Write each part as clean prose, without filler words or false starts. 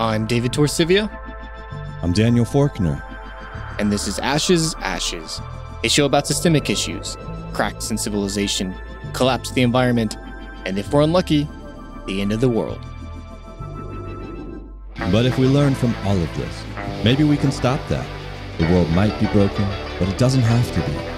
I'm David Torcivia. I'm Daniel Forkner. And this is Ashes, Ashes, a show about systemic issues, cracks in civilization, collapse of the environment, and if we're unlucky, the end of the world. But if we learn from all of this, maybe we can stop that. The world might be broken, but it doesn't have to be.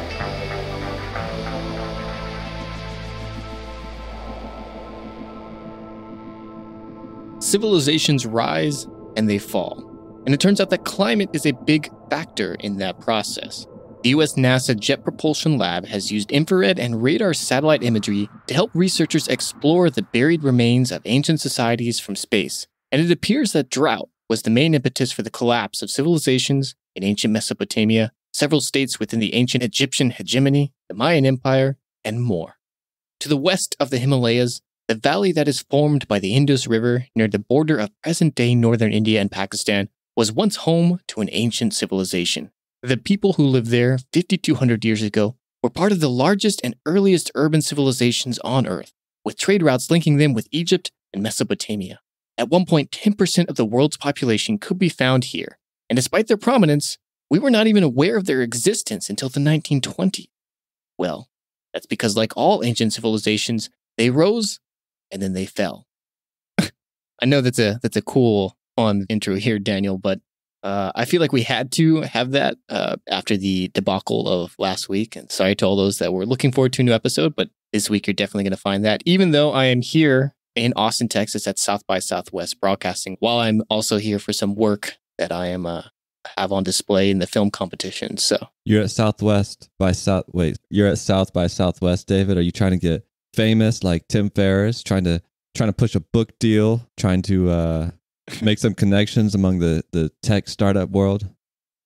Civilizations rise and they fall. And it turns out that climate is a big factor in that process. The US NASA Jet Propulsion Lab has used infrared and radar satellite imagery to help researchers explore the buried remains of ancient societies from space. And it appears that drought was the main impetus for the collapse of civilizations in ancient Mesopotamia, several states within the ancient Egyptian hegemony, the Mayan Empire, and more. To the west of the Himalayas, the valley that is formed by the Indus River near the border of present-day northern India and Pakistan was once home to an ancient civilization. The people who lived there 5,200 years ago were part of the largest and earliest urban civilizations on Earth, with trade routes linking them with Egypt and Mesopotamia. At one point, 10% of the world's population could be found here, and despite their prominence, we were not even aware of their existence until the 1920s. Well, that's because like all ancient civilizations, they rose and then they fell. I know that's a cool, fun intro here, Daniel, but I feel like we had to have that after the debacle of last week. And sorry to all those that were looking forward to a new episode, but this week you're definitely going to find that. Even though I am here in Austin, Texas at South by Southwest broadcasting, while I'm also here for some work that I am have on display in the film competition. So you're at South by Southwest, David. Are you trying to get famous like Tim Ferriss, trying to push a book deal, trying to make some connections among the tech startup world?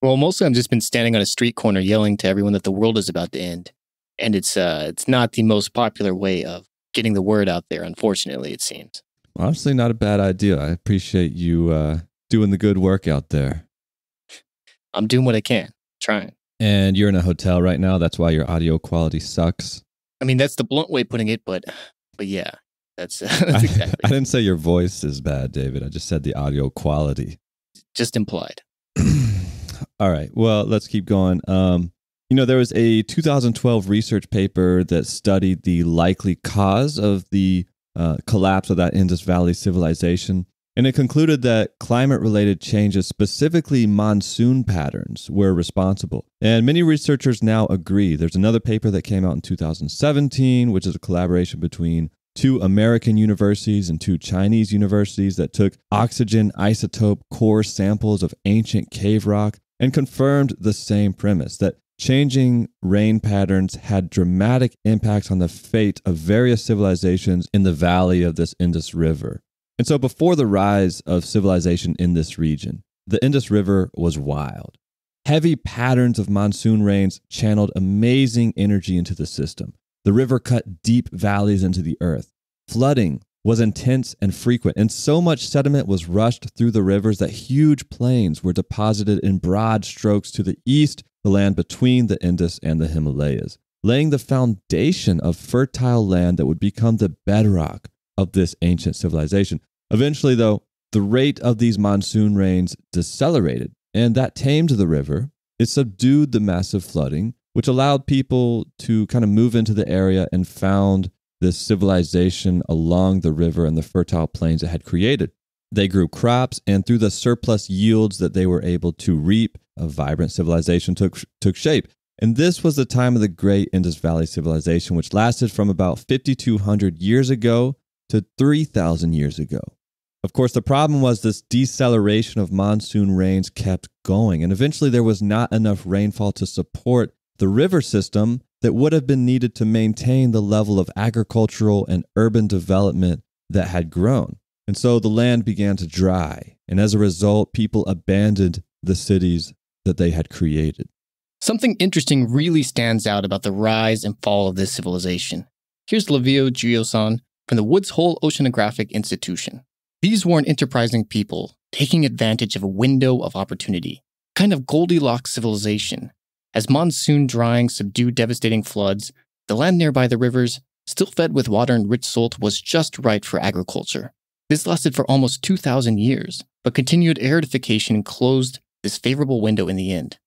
Well, mostly I've just been standing on a street corner yelling to everyone that the world is about to end, and it's not the most popular way of getting the word out there, unfortunately, it seems. Honestly, not a bad idea. I appreciate you doing the good work out there. I'm doing what I can, trying. And you're in a hotel right now. That's why your audio quality sucks. I mean, that's the blunt way of putting it, but yeah, that's exactly. I didn't say your voice is bad, David. I just said the audio quality. Just implied. All right. Well, let's keep going. There was a 2012 research paper that studied the likely cause of the collapse of that Indus Valley civilization. And it concluded that climate-related changes, specifically monsoon patterns, were responsible. And many researchers now agree. There's another paper that came out in 2017, which is a collaboration between two American universities and two Chinese universities that took oxygen isotope core samples of ancient cave rock and confirmed the same premise, that changing rain patterns had dramatic impacts on the fate of various civilizations in the valley of this Indus River. And so before the rise of civilization in this region, the Indus River was wild. Heavy patterns of monsoon rains channeled amazing energy into the system. The river cut deep valleys into the earth. Flooding was intense and frequent, and so much sediment was rushed through the rivers that huge plains were deposited in broad strokes to the east, the land between the Indus and the Himalayas, laying the foundation of fertile land that would become the bedrock of this ancient civilization. Eventually, though, the rate of these monsoon rains decelerated, and that tamed the river. It subdued the massive flooding, which allowed people to kind of move into the area and found this civilization along the river and the fertile plains it had created. They grew crops, and through the surplus yields that they were able to reap, a vibrant civilization took shape. And this was the time of the Great Indus Valley Civilization, which lasted from about 5,200 years ago to 3,000 years ago. Of course, the problem was this deceleration of monsoon rains kept going, and eventually there was not enough rainfall to support the river system that would have been needed to maintain the level of agricultural and urban development that had grown. And so the land began to dry, and as a result, people abandoned the cities that they had created. Something interesting really stands out about the rise and fall of this civilization. Here's Lavio Giosan from the Woods Hole Oceanographic Institution. These were an enterprising people taking advantage of a window of opportunity, kind of Goldilocks civilization. As monsoon drying subdued devastating floods, the land nearby the rivers, still fed with water and rich salt, was just right for agriculture. This lasted for almost 2,000 years, but continued aridification closed this favorable window in the end.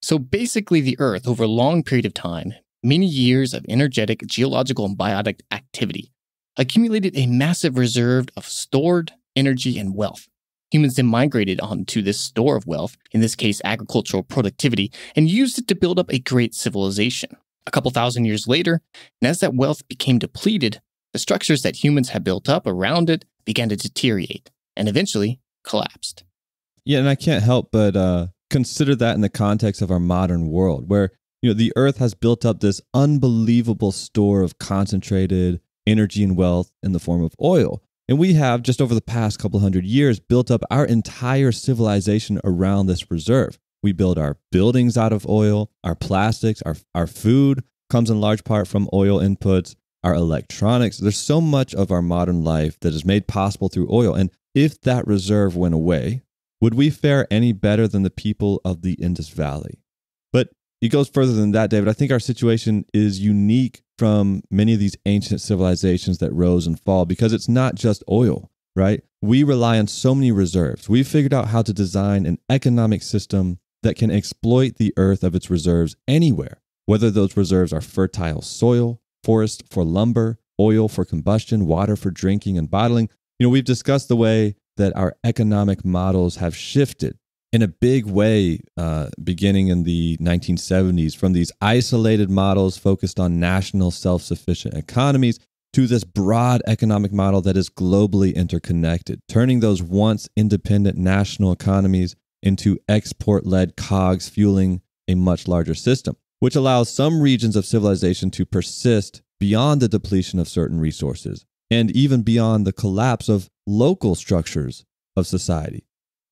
So basically the Earth, over a long period of time, many years of energetic geological and biotic activity, accumulated a massive reserve of stored energy and wealth. Humans then migrated onto this store of wealth, in this case agricultural productivity, and used it to build up a great civilization. A couple thousand years later, and as that wealth became depleted, the structures that humans had built up around it began to deteriorate and eventually collapsed. Yeah, and I can't help but consider that in the context of our modern world, where the Earth has built up this unbelievable store of concentrated energy and wealth in the form of oil. And we have, just over the past couple hundred years, built up our entire civilization around this reserve. We build our buildings out of oil, our plastics, our food comes in large part from oil inputs, our electronics. There's so much of our modern life that is made possible through oil. And if that reserve went away, would we fare any better than the people of the Indus Valley? But it goes further than that, David. I think our situation is unique from many of these ancient civilizations that rose and fall because it's not just oil, right? We rely on so many reserves. We've figured out how to design an economic system that can exploit the earth of its reserves anywhere, whether those reserves are fertile soil, forest for lumber, oil for combustion, water for drinking and bottling. We've discussed the way that our economic models have shifted in a big way, beginning in the 1970s, from these isolated models focused on national self-sufficient economies to this broad economic model that is globally interconnected, turning those once independent national economies into export-led cogs fueling a much larger system, which allows some regions of civilization to persist beyond the depletion of certain resources and even beyond the collapse of local structures of society.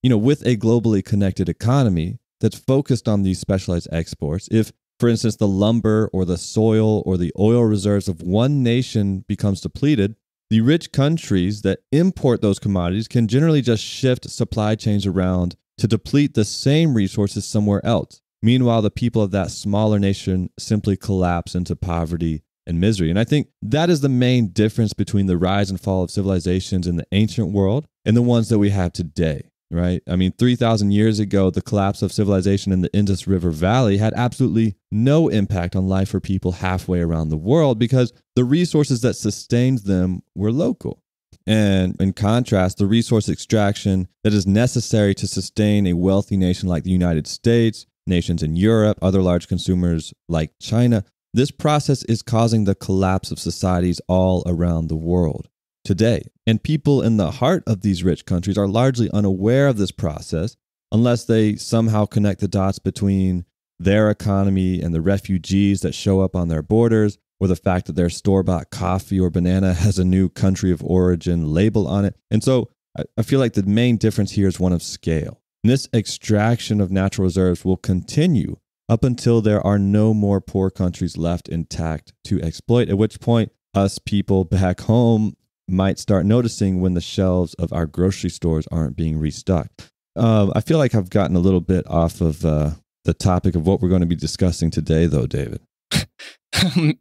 With a globally connected economy that's focused on these specialized exports, if, for instance, the lumber or the soil or the oil reserves of one nation becomes depleted, the rich countries that import those commodities can generally just shift supply chains around to deplete the same resources somewhere else. Meanwhile, the people of that smaller nation simply collapse into poverty and misery. And I think that is the main difference between the rise and fall of civilizations in the ancient world and the ones that we have today. Right? 3,000 years ago, the collapse of civilization in the Indus River Valley had absolutely no impact on life for people halfway around the world because the resources that sustained them were local. And in contrast, the resource extraction that is necessary to sustain a wealthy nation like the United States, nations in Europe, other large consumers like China, this process is causing the collapse of societies all around the world today. And people in the heart of these rich countries are largely unaware of this process unless they somehow connect the dots between their economy and the refugees that show up on their borders, or the fact that their store-bought coffee or banana has a new country of origin label on it. And so I feel like the main difference here is one of scale. And this extraction of natural reserves will continue up until there are no more poor countries left intact to exploit, at which point us people back home might start noticing when the shelves of our grocery stores aren't being restocked. I feel like I've gotten a little bit off of the topic of what we're going to be discussing today, though, David.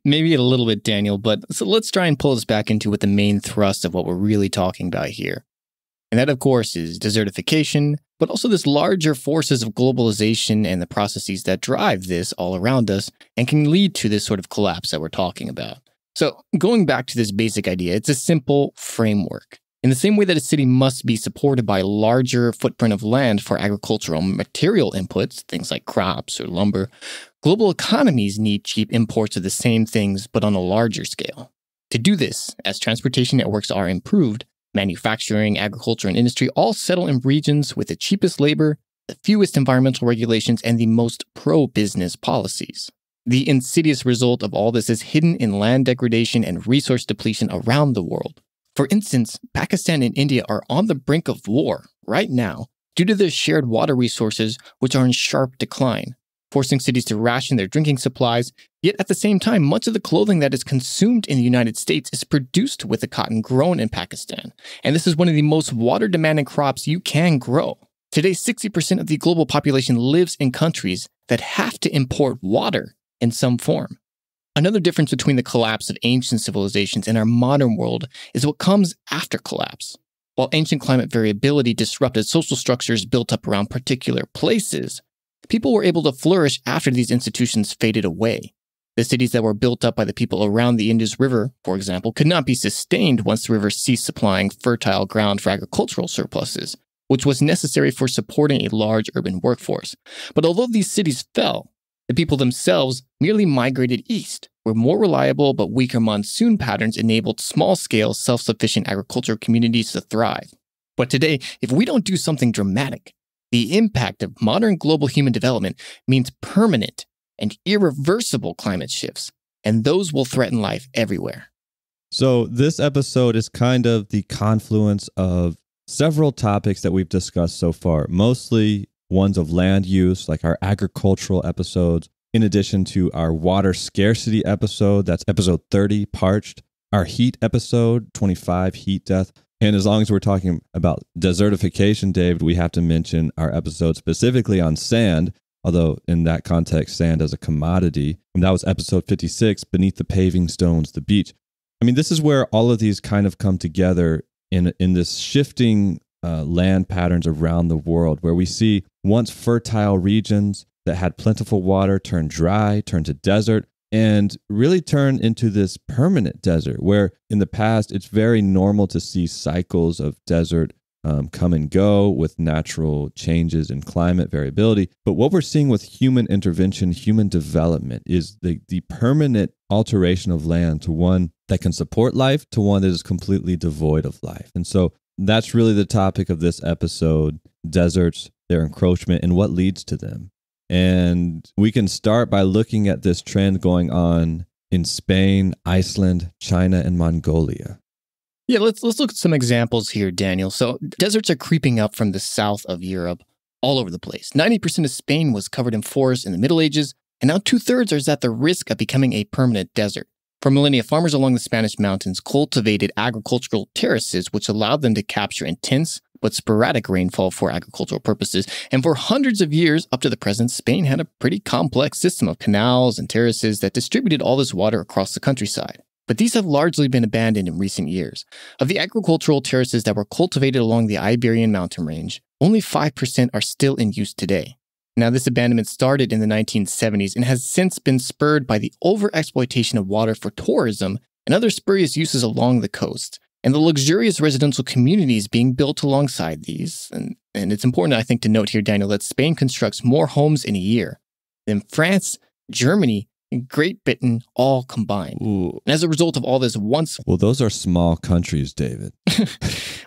Maybe a little bit, Daniel, but so let's try and pull this back into what the main thrust of what we're really talking about here. And that, of course, is desertification, but also this larger forces of globalization and the processes that drive this all around us and can lead to this sort of collapse that we're talking about. So going back to this basic idea, it's a simple framework. In the same way that a city must be supported by a larger footprint of land for agricultural material inputs, things like crops or lumber, global economies need cheap imports of the same things but on a larger scale. To do this, as transportation networks are improved, manufacturing, agriculture, and industry all settle in regions with the cheapest labor, the fewest environmental regulations, and the most pro-business policies. The insidious result of all this is hidden in land degradation and resource depletion around the world. For instance, Pakistan and India are on the brink of war right now due to their shared water resources, which are in sharp decline, forcing cities to ration their drinking supplies. Yet at the same time, much of the clothing that is consumed in the United States is produced with the cotton grown in Pakistan. And this is one of the most water-demanding crops you can grow. Today, 60% of the global population lives in countries that have to import water in some form. Another difference between the collapse of ancient civilizations and our modern world is what comes after collapse. While ancient climate variability disrupted social structures built up around particular places, people were able to flourish after these institutions faded away. The cities that were built up by the people around the Indus River, for example, could not be sustained once the river ceased supplying fertile ground for agricultural surpluses, which was necessary for supporting a large urban workforce. But although these cities fell, the people themselves merely migrated east, where more reliable but weaker monsoon patterns enabled small-scale, self-sufficient agricultural communities to thrive. But today, if we don't do something dramatic, the impact of modern global human development means permanent and irreversible climate shifts, and those will threaten life everywhere. So this episode is kind of the confluence of several topics that we've discussed so far, mostly ones of land use, like our agricultural episodes, in addition to our water scarcity episode, that's episode 30, Parched, our heat episode, 25, Heat Death. And as long as we're talking about desertification, David, we have to mention our episode specifically on sand, although in that context, sand as a commodity. And that was episode 56, Beneath the Paving Stones, the Beach. I mean, this is where all of these kind of come together in this shifting land patterns around the world, where we see once fertile regions that had plentiful water turn dry, turn to desert, and really turn into this permanent desert, where in the past, it's very normal to see cycles of desert come and go with natural changes in climate variability. But what we're seeing with human intervention, human development, is the permanent alteration of land to one that can support life to one that is completely devoid of life. And so that's really the topic of this episode, deserts, their encroachment, and what leads to them. And we can start by looking at this trend going on in Spain, Iceland, China, and Mongolia. Yeah, let's look at some examples here, Daniel. So deserts are creeping up from the south of Europe all over the place. 90% of Spain was covered in forests in the Middle Ages, and now two-thirds are at the risk of becoming a permanent desert. For millennia, farmers along the Spanish mountains cultivated agricultural terraces, which allowed them to capture intense but sporadic rainfall for agricultural purposes. And for hundreds of years up to the present, Spain had a pretty complex system of canals and terraces that distributed all this water across the countryside. But these have largely been abandoned in recent years. Of the agricultural terraces that were cultivated along the Iberian mountain range, only 5% are still in use today. Now, this abandonment started in the 1970s and has since been spurred by the overexploitation of water for tourism and other spurious uses along the coast, and the luxurious residential communities being built alongside these. And it's important, I think, to note here, Daniel, that Spain constructs more homes in a year than France, Germany, and Great Britain all combined. Ooh. And as a result of all this once... Well, those are small countries, David.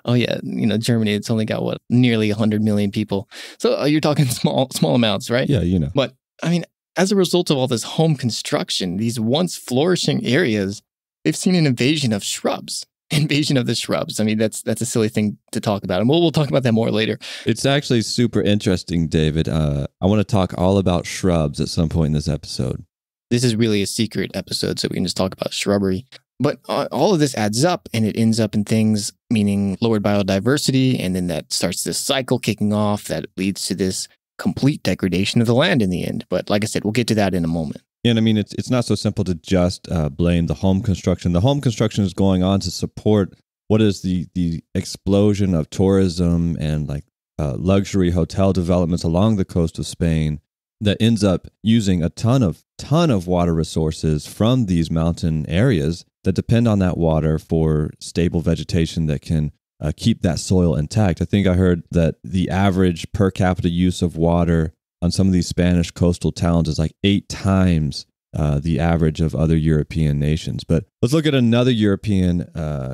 Oh, yeah. You know, Germany, it's only got, what, nearly 100 million people. So you're talking small amounts, right? Yeah, you know. But, I mean, as a result of all this home construction, these once flourishing areas, they've seen an invasion of shrubs. Invasion of the shrubs. I mean, that's a silly thing to talk about. And we'll talk about that more later. It's actually super interesting, David. I want to talk all about shrubs at some point in this episode. This is really a secret episode, so we can just talk about shrubbery. But all of this adds up, and it ends up in things meaning lowered biodiversity, and then that starts this cycle kicking off that leads to this complete degradation of the land in the end. But like I said, we'll get to that in a moment. And I mean, it's not so simple to just blame the home construction. The home construction is going on to support what is the explosion of tourism and like luxury hotel developments along the coast of Spain that ends up using a ton of water resources from these mountain areas that depend on that water for stable vegetation that can keep that soil intact. I think I heard that the average per capita use of water on some of these Spanish coastal towns is like 8 times the average of other European nations. But let's look at another European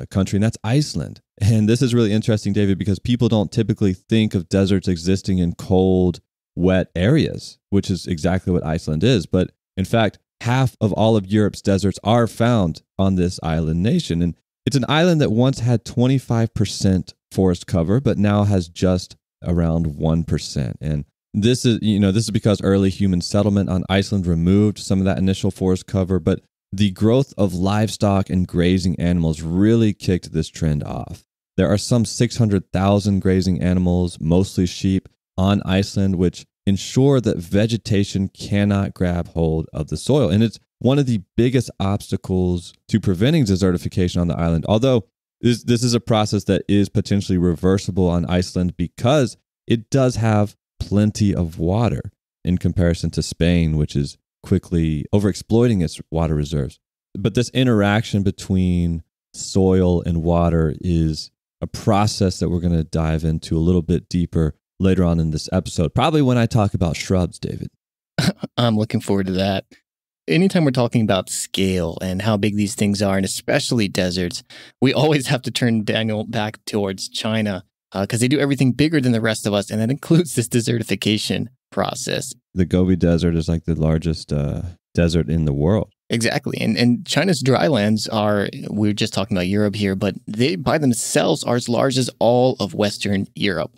country, and that's Iceland. And this is really interesting, David, because people don't typically think of deserts existing in cold, wet areas, which is exactly what Iceland is. But in fact, half of all of Europe's deserts are found on this island nation. And it's an island that once had 25% forest cover, but now has just around 1%. And this is because early human settlement on Iceland removed some of that initial forest cover, but the growth of livestock and grazing animals really kicked this trend off. There are some 600,000 grazing animals, mostly sheep, on Iceland, which ensure that vegetation cannot grab hold of the soil. And it's one of the biggest obstacles to preventing desertification on the island, although This is a process that is potentially reversible on Iceland because it does have plenty of water in comparison to Spain, which is quickly overexploiting its water reserves. But this interaction between soil and water is a process that we're going to dive into a little bit deeper later on in this episode, probably when I talk about shrubs, David. I'm looking forward to that. Anytime we're talking about scale and how big these things are, and especially deserts, we always have to turn Daniel back towards China because they do everything bigger than the rest of us, and that includes this desertification process. The Gobi Desert is like the largest desert in the world. Exactly. And China's dry lands are, we were just talking about Europe here, but they by themselves are as large as all of Western Europe.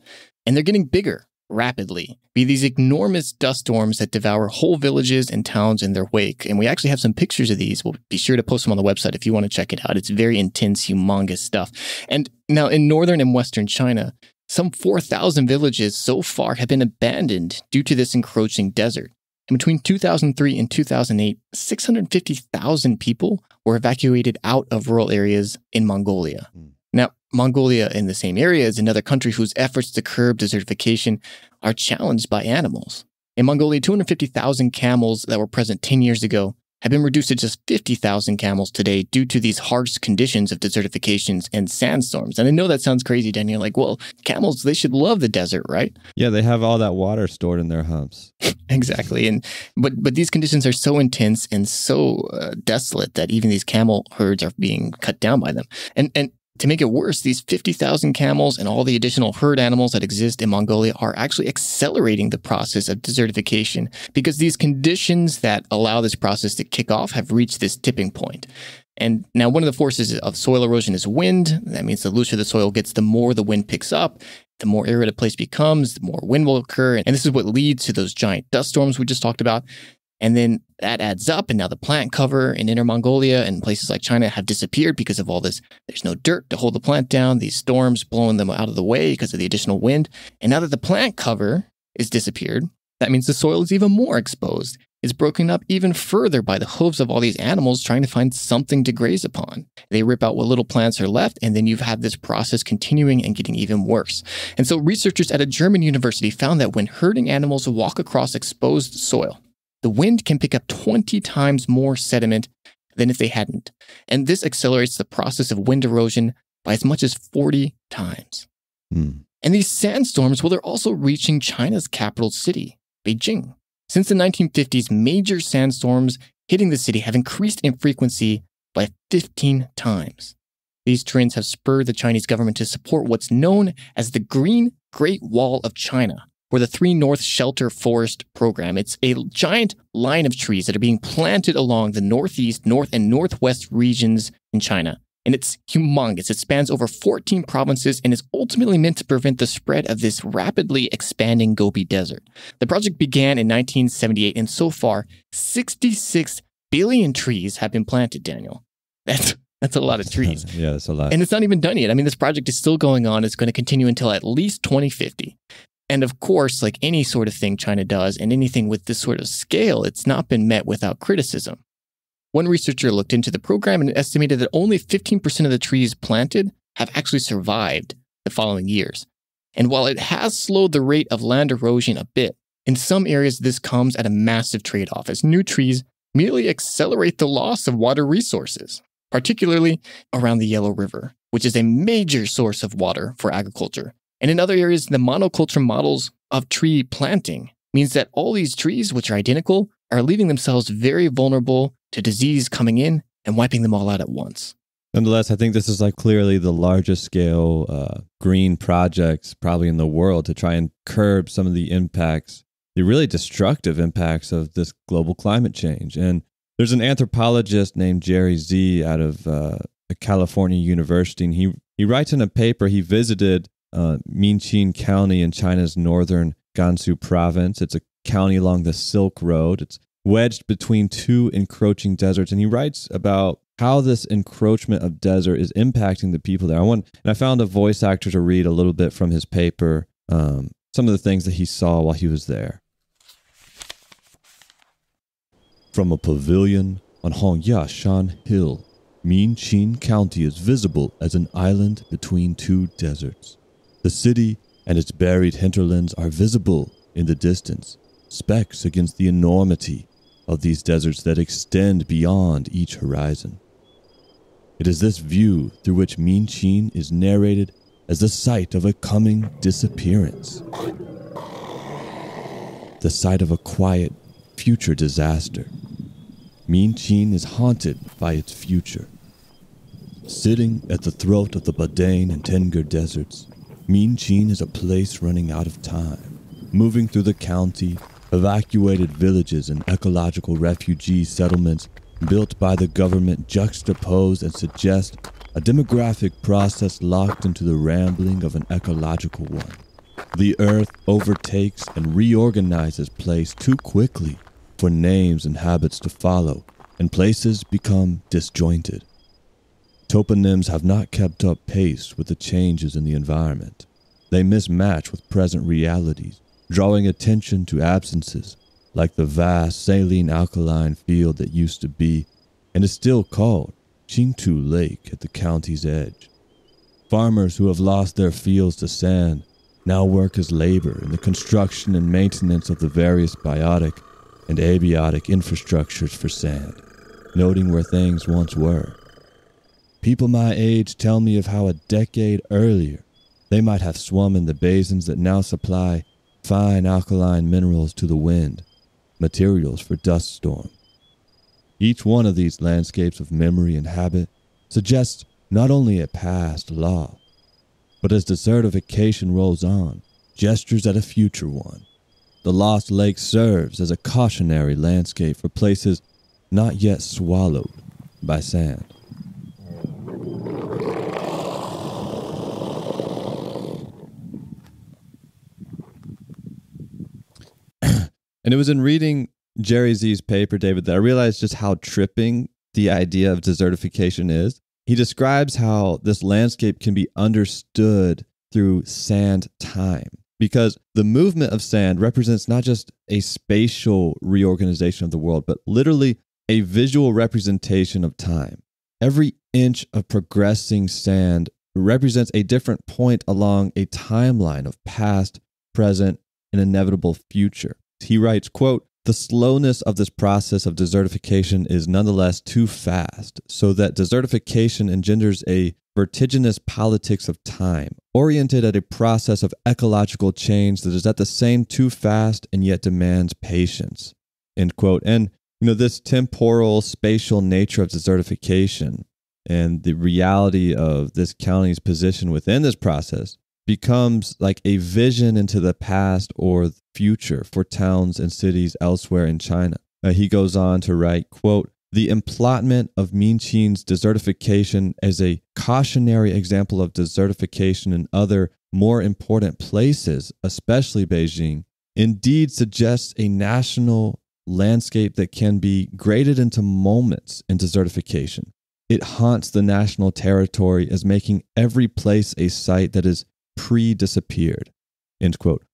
And they're getting bigger rapidly. Be these enormous dust storms that devour whole villages and towns in their wake. And we actually have some pictures of these. We'll be sure to post them on the website if you want to check it out. It's very intense, humongous stuff. And now in northern and western China, some 4,000 villages so far have been abandoned due to this encroaching desert. And between 2003 and 2008, 650,000 people were evacuated out of rural areas in Mongolia. Now, Mongolia in the same area is another country whose efforts to curb desertification are challenged by animals. In Mongolia, 250,000 camels that were present 10 years ago have been reduced to just 50,000 camels today due to these harsh conditions of desertifications and sandstorms. And I know that sounds crazy, Daniel. Like, well, camels, they should love the desert, right? Yeah, they have all that water stored in their humps. Exactly. But these conditions are so intense and so desolate that even these camel herds are being cut down by them. And to make it worse, these 50,000 camels and all the additional herd animals that exist in Mongolia are actually accelerating the process of desertification because these conditions that allow this process to kick off have reached this tipping point. And now one of the forces of soil erosion is wind. That means the looser the soil gets, the more the wind picks up. The more arid a place becomes, the more wind will occur. And this is what leads to those giant dust storms we just talked about. And then that adds up, and now the plant cover in Inner Mongolia and places like China have disappeared because of all this. There's no dirt to hold the plant down, these storms blowing them out of the way because of the additional wind. And now that the plant cover is disappeared, that means the soil is even more exposed. It's broken up even further by the hooves of all these animals trying to find something to graze upon. They rip out what little plants are left, and then you've had this process continuing and getting even worse. And so researchers at a German university found that when herding animals walk across exposed soil, the wind can pick up 20 times more sediment than if they hadn't. And this accelerates the process of wind erosion by as much as 40 times. And these sandstorms, well, they're also reaching China's capital city, Beijing. Since the 1950s, major sandstorms hitting the city have increased in frequency by 15 times. These trends have spurred the Chinese government to support what's known as the Green Great Wall of China, or the Three North Shelter Forest Program. It's a giant line of trees that are being planted along the northeast, north, and northwest regions in China. And it's humongous. It spans over 14 provinces and is ultimately meant to prevent the spread of this rapidly expanding Gobi Desert. The project began in 1978, and so far, 66 billion trees have been planted, Daniel. That's a lot of trees. Yeah, that's a lot. And it's not even done yet. I mean, this project is still going on. It's going to continue until at least 2050. And of course, like any sort of thing China does and anything with this sort of scale, it's not been met without criticism. One researcher looked into the program and estimated that only 15% of the trees planted have actually survived the following years. And while it has slowed the rate of land erosion a bit, in some areas this comes at a massive trade-off as new trees merely accelerate the loss of water resources, particularly around the Yellow River, which is a major source of water for agriculture. And in other areas, the monoculture models of tree planting means that all these trees, which are identical, are leaving themselves very vulnerable to disease coming in and wiping them all out at once. Nonetheless, I think this is like clearly the largest scale green projects probably in the world to try and curb some of the impacts, the really destructive impacts of this global climate change. And there's an anthropologist named Jerry Z out of a California university, and he writes in a paper he visited Minqin County in China's northern Gansu province. It's a county along the Silk Road. It's wedged between two encroaching deserts. And he writes about how this encroachment of desert is impacting the people there. And I found a voice actor to read a little bit from his paper, some of the things that he saw while he was there. From a pavilion on Hongyashan Hill, Minqin County is visible as an island between two deserts. The city and its buried hinterlands are visible in the distance, specks against the enormity of these deserts that extend beyond each horizon. It is this view through which Minqin is narrated as the site of a coming disappearance, the site of a quiet future disaster. Minqin is haunted by its future. Sitting at the throat of the Badane and Tengger deserts, Minqin is a place running out of time, moving through the county, evacuated villages and ecological refugee settlements built by the government juxtapose and suggest a demographic process locked into the rambling of an ecological one. The earth overtakes and reorganizes place too quickly for names and habits to follow, and places become disjointed. Toponyms have not kept up pace with the changes in the environment. They mismatch with present realities, drawing attention to absences, like the vast saline alkaline field that used to be and is still called Xingtu Lake at the county's edge. Farmers who have lost their fields to sand now work as labor in the construction and maintenance of the various biotic and abiotic infrastructures for sand, noting where things once were. People my age tell me of how a decade earlier they might have swum in the basins that now supply fine alkaline minerals to the wind, materials for dust storm. Each one of these landscapes of memory and habit suggests not only a past law, but as desertification rolls on, gestures at a future one. The Lost Lake serves as a cautionary landscape for places not yet swallowed by sand. And it was in reading Jerry Z's paper, David, that I realized just how tripping the idea of desertification is. He describes how this landscape can be understood through sand time, because the movement of sand represents not just a spatial reorganization of the world, but literally a visual representation of time. Every inch of progressing sand represents a different point along a timeline of past, present, and inevitable future. He writes, quote, "The slowness of this process of desertification is nonetheless too fast, so that desertification engenders a vertiginous politics of time, oriented at a process of ecological change that is at the same too fast and yet demands patience." End quote. And, you know, this temporal, spatial nature of desertification and the reality of this county's position within this process becomes like a vision into the past or the future for towns and cities elsewhere in China. He goes on to write, quote, "The emplotment of Minqin's desertification as a cautionary example of desertification in other more important places, especially Beijing, indeed suggests a national landscape that can be graded into moments in desertification. It haunts the national territory as making every place a site that is pre-disappeared," end quote.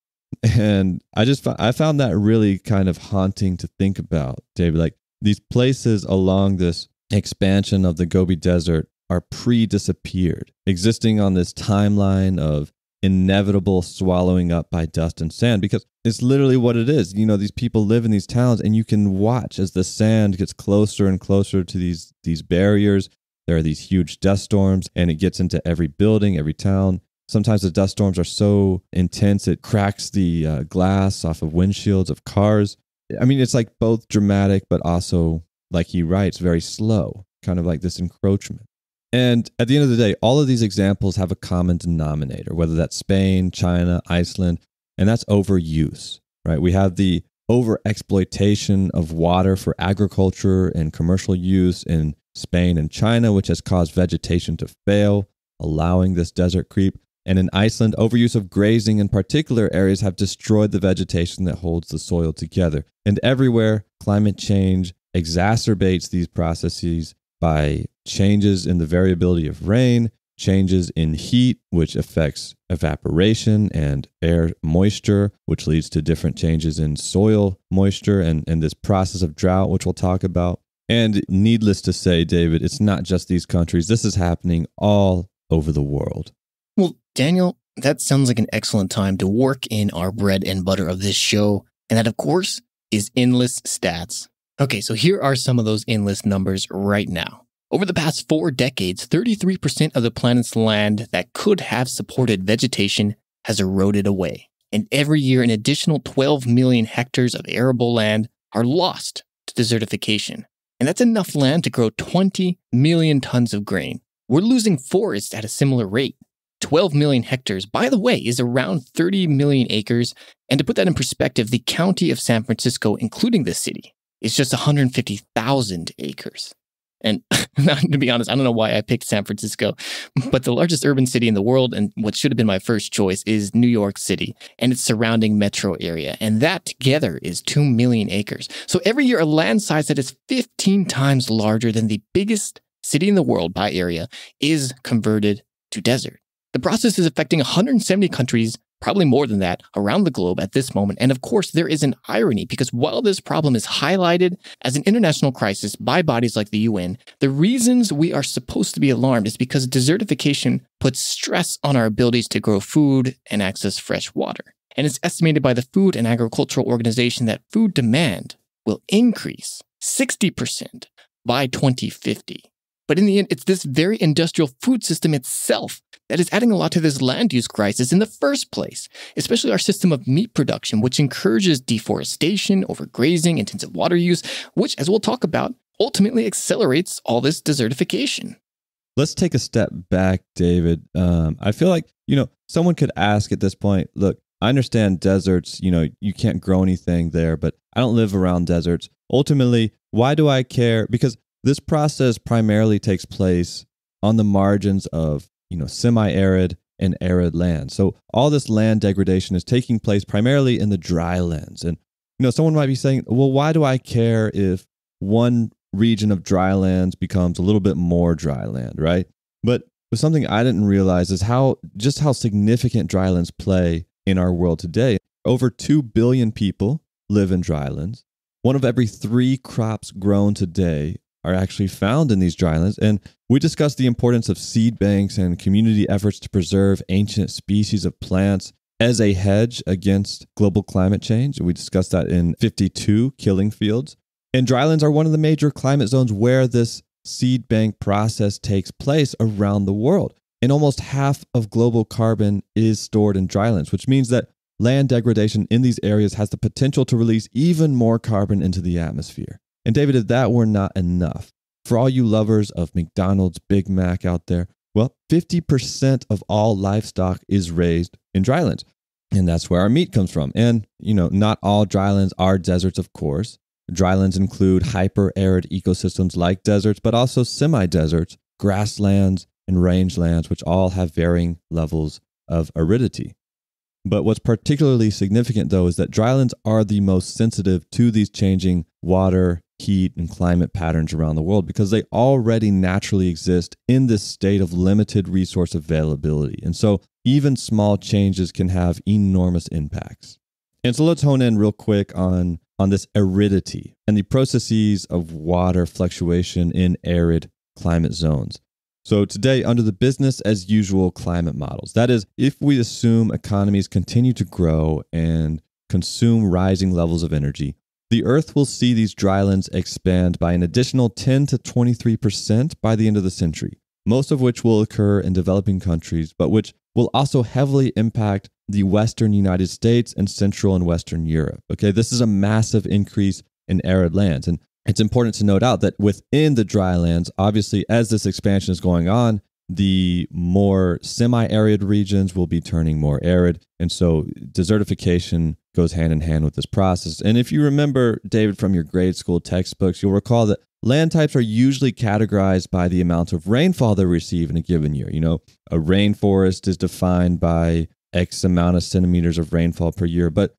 And I found that really kind of haunting to think about, David, like, these places along this expansion of the Gobi Desert are pre-disappeared, existing on this timeline of inevitable swallowing up by dust and sand, because it's literally what it is. You know, these people live in these towns, and you can watch as the sand gets closer and closer to these barriers. There are these huge dust storms, and it gets into every building, every town. Sometimes the dust storms are so intense it cracks the glass off of windshields of cars. I mean, it's like both dramatic, but also, like he writes, very slow, kind of like this encroachment. And at the end of the day, all of these examples have a common denominator, whether that's Spain, China, Iceland, and that's overuse, right? We have the overexploitation of water for agriculture and commercial use in Spain and China, which has caused vegetation to fail, allowing this desert creep. And in Iceland, overuse of grazing in particular areas have destroyed the vegetation that holds the soil together. And everywhere, climate change exacerbates these processes by changes in the variability of rain, changes in heat, which affects evaporation and air moisture, which leads to different changes in soil moisture, and this process of drought, which we'll talk about. And needless to say, David, it's not just these countries. This is happening all over the world. Well, Daniel, that sounds like an excellent time to work in our bread and butter of this show. And that, of course, is endless stats. Okay, so here are some of those endless numbers right now. Over the past 4 decades, 33% of the planet's land that could have supported vegetation has eroded away. And every year, an additional 12 million hectares of arable land are lost to desertification. And that's enough land to grow 20 million tons of grain. We're losing forests at a similar rate. 12 million hectares, by the way, is around 30 million acres. And to put that in perspective, the county of San Francisco, including this city, is just 150,000 acres. And to be honest, I don't know why I picked San Francisco, but the largest urban city in the world and what should have been my first choice is New York City and its surrounding metro area. And that together is 2 million acres. So every year, a land size that is 15 times larger than the biggest city in the world by area is converted to desert. The process is affecting 170 countries, probably more than that, around the globe at this moment. And of course, there is an irony because while this problem is highlighted as an international crisis by bodies like the UN, the reasons we are supposed to be alarmed is because desertification puts stress on our abilities to grow food and access fresh water. And it's estimated by the Food and Agricultural Organization that food demand will increase 60% by 2050. But in the end, it's this very industrial food system itself that is adding a lot to this land use crisis in the first place, especially our system of meat production, which encourages deforestation, overgrazing, intensive water use, which, as we'll talk about, ultimately accelerates all this desertification. Let's take a step back, David. I feel like, someone could ask at this point, look, I understand deserts, you can't grow anything there, but I don't live around deserts. Ultimately, why do I care? Because this process primarily takes place on the margins of, semi-arid and arid land. So all this land degradation is taking place primarily in the dry lands. And, someone might be saying, well, why do I care if one region of dry lands becomes a little bit more dry land, right? But something I didn't realize is just how significant dry lands play in our world today. Over 2 billion people live in dry lands. One of every 3 crops grown today are actually found in these drylands. And we discussed the importance of seed banks and community efforts to preserve ancient species of plants as a hedge against global climate change. We discussed that in 52 Killing Fields. And drylands are one of the major climate zones where this seed bank process takes place around the world. And almost half of global carbon is stored in drylands, which means that land degradation in these areas has the potential to release even more carbon into the atmosphere. And David, if that were not enough, for all you lovers of McDonald's Big Mac out there, well, 50% of all livestock is raised in drylands. And that's where our meat comes from. And, not all drylands are deserts, of course. Drylands include hyper-arid ecosystems like deserts, but also semi-deserts, grasslands, and rangelands, which all have varying levels of aridity. But what's particularly significant, though, is that drylands are the most sensitive to these changing water, heat, and climate patterns around the world because they already naturally exist in this state of limited resource availability. And so even small changes can have enormous impacts. And so let's hone in real quick on this aridity and the processes of water fluctuation in arid climate zones. So today, under the business as usual climate models, that is, if we assume economies continue to grow and consume rising levels of energy, the Earth will see these drylands expand by an additional 10 to 23% by the end of the century, most of which will occur in developing countries, but which will also heavily impact the Western United States and Central and Western Europe. Okay, this is a massive increase in arid lands. And it's important to note out that within the drylands, obviously, as this expansion is going on, the more semi-arid regions will be turning more arid. And so desertification goes hand in hand with this process. And if you remember, David, from your grade school textbooks, you'll recall that land types are usually categorized by the amount of rainfall they receive in a given year. A rainforest is defined by X amount of centimeters of rainfall per year. But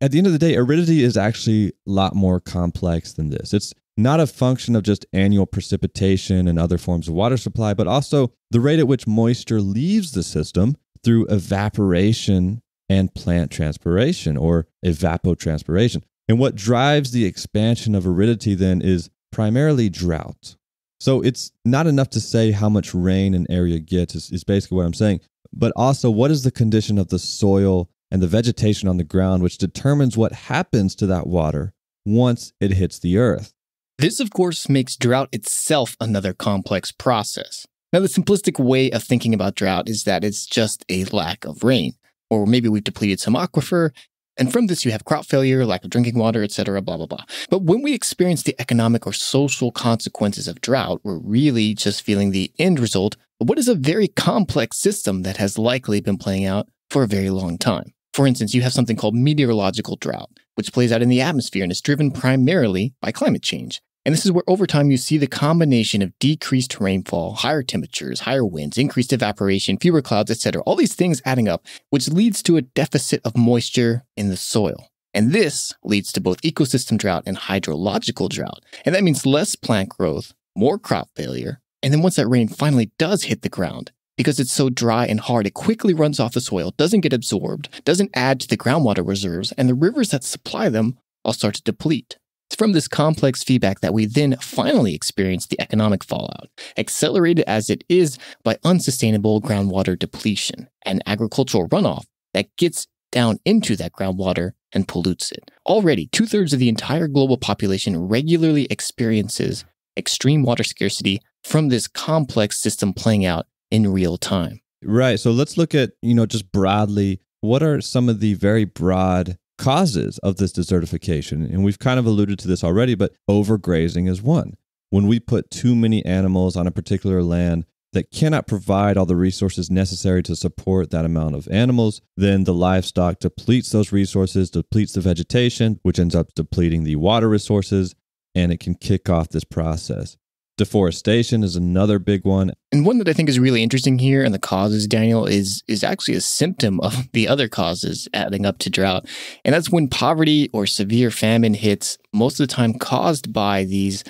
at the end of the day, aridity is actually a lot more complex than this. It's not a function of just annual precipitation and other forms of water supply, but also the rate at which moisture leaves the system through evaporation and plant transpiration or evapotranspiration. And what drives the expansion of aridity then is primarily drought. So it's not enough to say how much rain an area gets is basically what I'm saying, but also what is the condition of the soil and the vegetation on the ground, which determines what happens to that water once it hits the earth. This, of course, makes drought itself another complex process. Now, the simplistic way of thinking about drought is that it's just a lack of rain, or maybe we've depleted some aquifer, and from this you have crop failure, lack of drinking water, etc., blah, blah, blah. But when we experience the economic or social consequences of drought, we're really just feeling the end result of what is a very complex system that has likely been playing out for a very long time. For instance, you have something called meteorological drought, which plays out in the atmosphere and is driven primarily by climate change. And this is where over time you see the combination of decreased rainfall, higher temperatures, higher winds, increased evaporation, fewer clouds, etc. All these things adding up, which leads to a deficit of moisture in the soil. And this leads to both ecosystem drought and hydrological drought. And that means less plant growth, more crop failure. And then once that rain finally does hit the ground, because it's so dry and hard, it quickly runs off the soil, doesn't get absorbed, doesn't add to the groundwater reserves, and the rivers that supply them all start to deplete. It's from this complex feedback that we then finally experience the economic fallout, accelerated as it is by unsustainable groundwater depletion and agricultural runoff that gets down into that groundwater and pollutes it. Already, 2/3 of the entire global population regularly experiences extreme water scarcity from this complex system playing out in real time. Right. So let's look at, just broadly, what are some of the very broad causes of this desertification? And we've kind of alluded to this already, but overgrazing is one. When we put too many animals on a particular land that cannot provide all the resources necessary to support that amount of animals, then the livestock depletes those resources, depletes the vegetation, which ends up depleting the water resources, and it can kick off this process. Deforestation is another big one. And one that I think is really interesting here, and the causes, Daniel, is actually a symptom of the other causes adding up to drought. And that's when poverty or severe famine hits, most of the time caused by these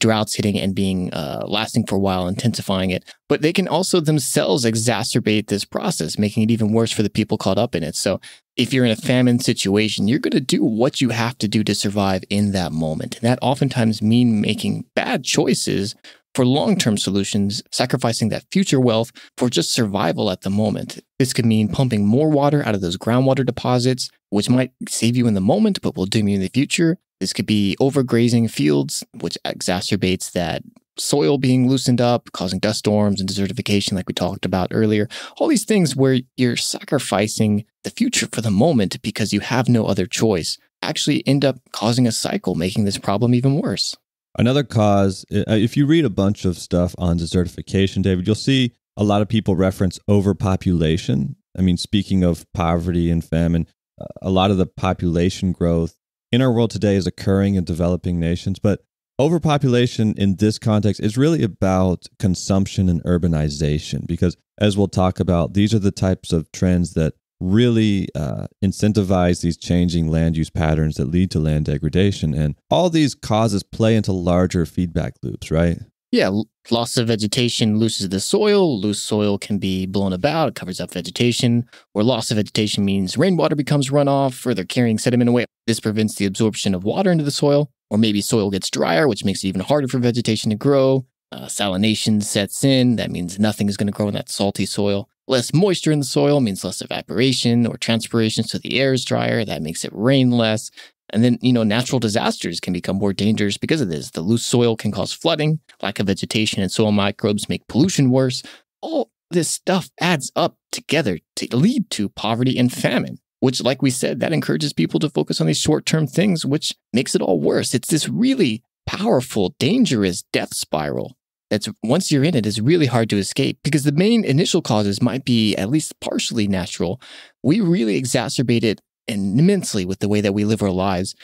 droughts hitting and being lasting for a while, intensifying it. But they can also themselves exacerbate this process, making it even worse for the people caught up in it. So if you're in a famine situation, you're going to do what you have to do to survive in that moment. And that oftentimes means making bad choices for long-term solutions, sacrificing that future wealth for just survival at the moment. This could mean pumping more water out of those groundwater deposits, which might save you in the moment, but will doom you in the future. This could be overgrazing fields, which exacerbates that soil being loosened up, causing dust storms and desertification like we talked about earlier. All these things where you're sacrificing the future for the moment because you have no other choice actually end up causing a cycle, making this problem even worse. Another cause, if you read a bunch of stuff on desertification, David, you'll see a lot of people reference overpopulation. I mean, speaking of poverty and famine, a lot of the population growth in our world today is occurring in developing nations, but overpopulation in this context is really about consumption and urbanization, because as we'll talk about, these are the types of trends that really incentivize these changing land use patterns that lead to land degradation. And all these causes play into larger feedback loops, right? Yeah, loss of vegetation loosens the soil. Loose soil can be blown about. It covers up vegetation. Or loss of vegetation means rainwater becomes runoff, further carrying sediment away. This prevents the absorption of water into the soil. Or maybe soil gets drier, which makes it even harder for vegetation to grow. Salination sets in. That means nothing is going to grow in that salty soil. Less moisture in the soil means less evaporation or transpiration, so the air is drier. That makes it rain less. And then, natural disasters can become more dangerous because of this. The loose soil can cause flooding, lack of vegetation and soil microbes make pollution worse. All this stuff adds up together to lead to poverty and famine, which, like we said, that encourages people to focus on these short-term things, which makes it all worse. It's this really powerful, dangerous death spiral that's, once you're in it, is really hard to escape, because the main initial causes might be at least partially natural. We really exacerbate it immensely with the way that we live our lives,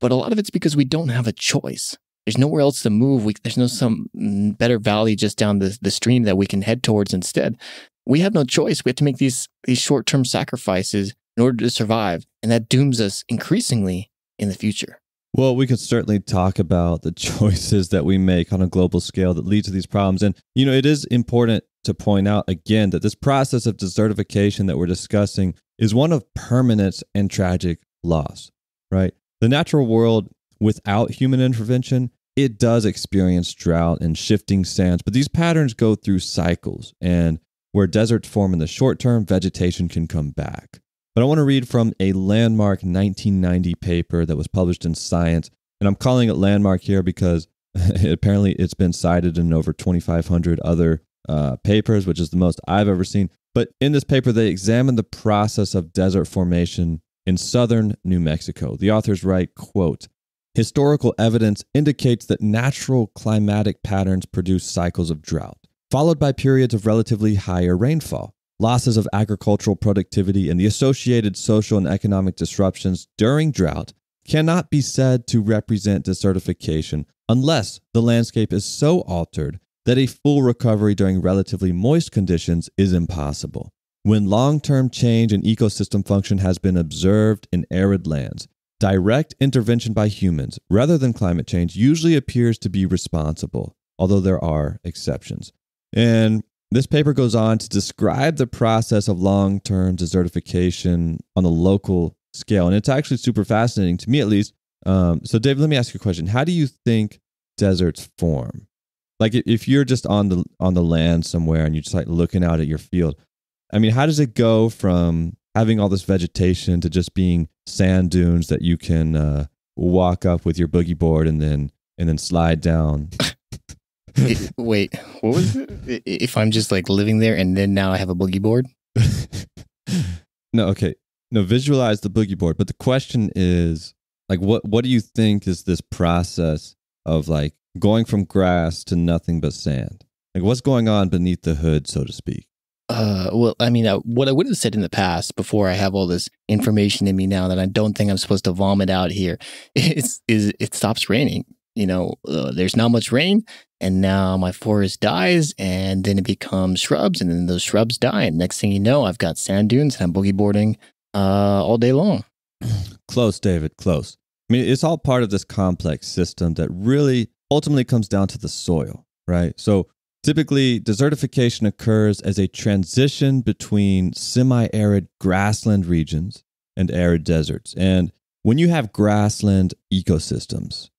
but a lot of it's because we don't have a choice. There's nowhere else to move. There's no some better valley just down the stream that we can head towards instead. We have no choice. We have to make these short-term sacrifices in order to survive, and that dooms us increasingly in the future. Well, we could certainly talk about the choices that we make on a global scale that lead to these problems. And, it is important to point out again that this process of desertification that we're discussing is one of permanence and tragic loss, right? The natural world without human intervention it does experience drought and shifting sands, but these patterns go through cycles, and where deserts form in the short term, vegetation can come back. But I want to read from a landmark 1990 paper that was published in Science, and I'm calling it landmark here because apparently it's been cited in over 2,500 other papers, which is the most I've ever seen. But in this paper, they examined the process of desert formation in southern New Mexico. The authors write, quote, "Historical evidence indicates that natural climatic patterns produce cycles of drought, followed by periods of relatively higher rainfall. Losses of agricultural productivity and the associated social and economic disruptions during drought cannot be said to represent desertification unless the landscape is so altered that a full recovery during relatively moist conditions is impossible. When long-term change in ecosystem function has been observed in arid lands, direct intervention by humans rather than climate change usually appears to be responsible, although there are exceptions." And this paper goes on to describe the process of long-term desertification on the local scale, and it's actually super fascinating to me, at least. So, Dave, let me ask you a question: how do you think deserts form? Like, if you're just on the land somewhere and you're just like looking out at your field, I mean, how does it go from having all this vegetation to just being sand dunes that you can walk up with your boogie board and then slide down? Wait, what was it? If I'm just like living there and then now I have a boogie board? No, okay. No, visualize the boogie board. But the question is, like, what do you think is this process of like going from grass to nothing but sand? Like, what's going on beneath the hood, so to speak? Well, I mean, what I would have said in the past, before I have all this information in me now that I don't think I'm supposed to vomit out here, is it stops raining. You know, there's not much rain, and now my forest dies, and then it becomes shrubs, and then those shrubs die, and next thing you know, I've got sand dunes, and I'm boogie boarding all day long. Close, David, close. I mean, it's all part of this complex system that really ultimately comes down to the soil, right? So typically, desertification occurs as a transition between semi-arid grassland regions and arid deserts. And when you have grassland ecosystems,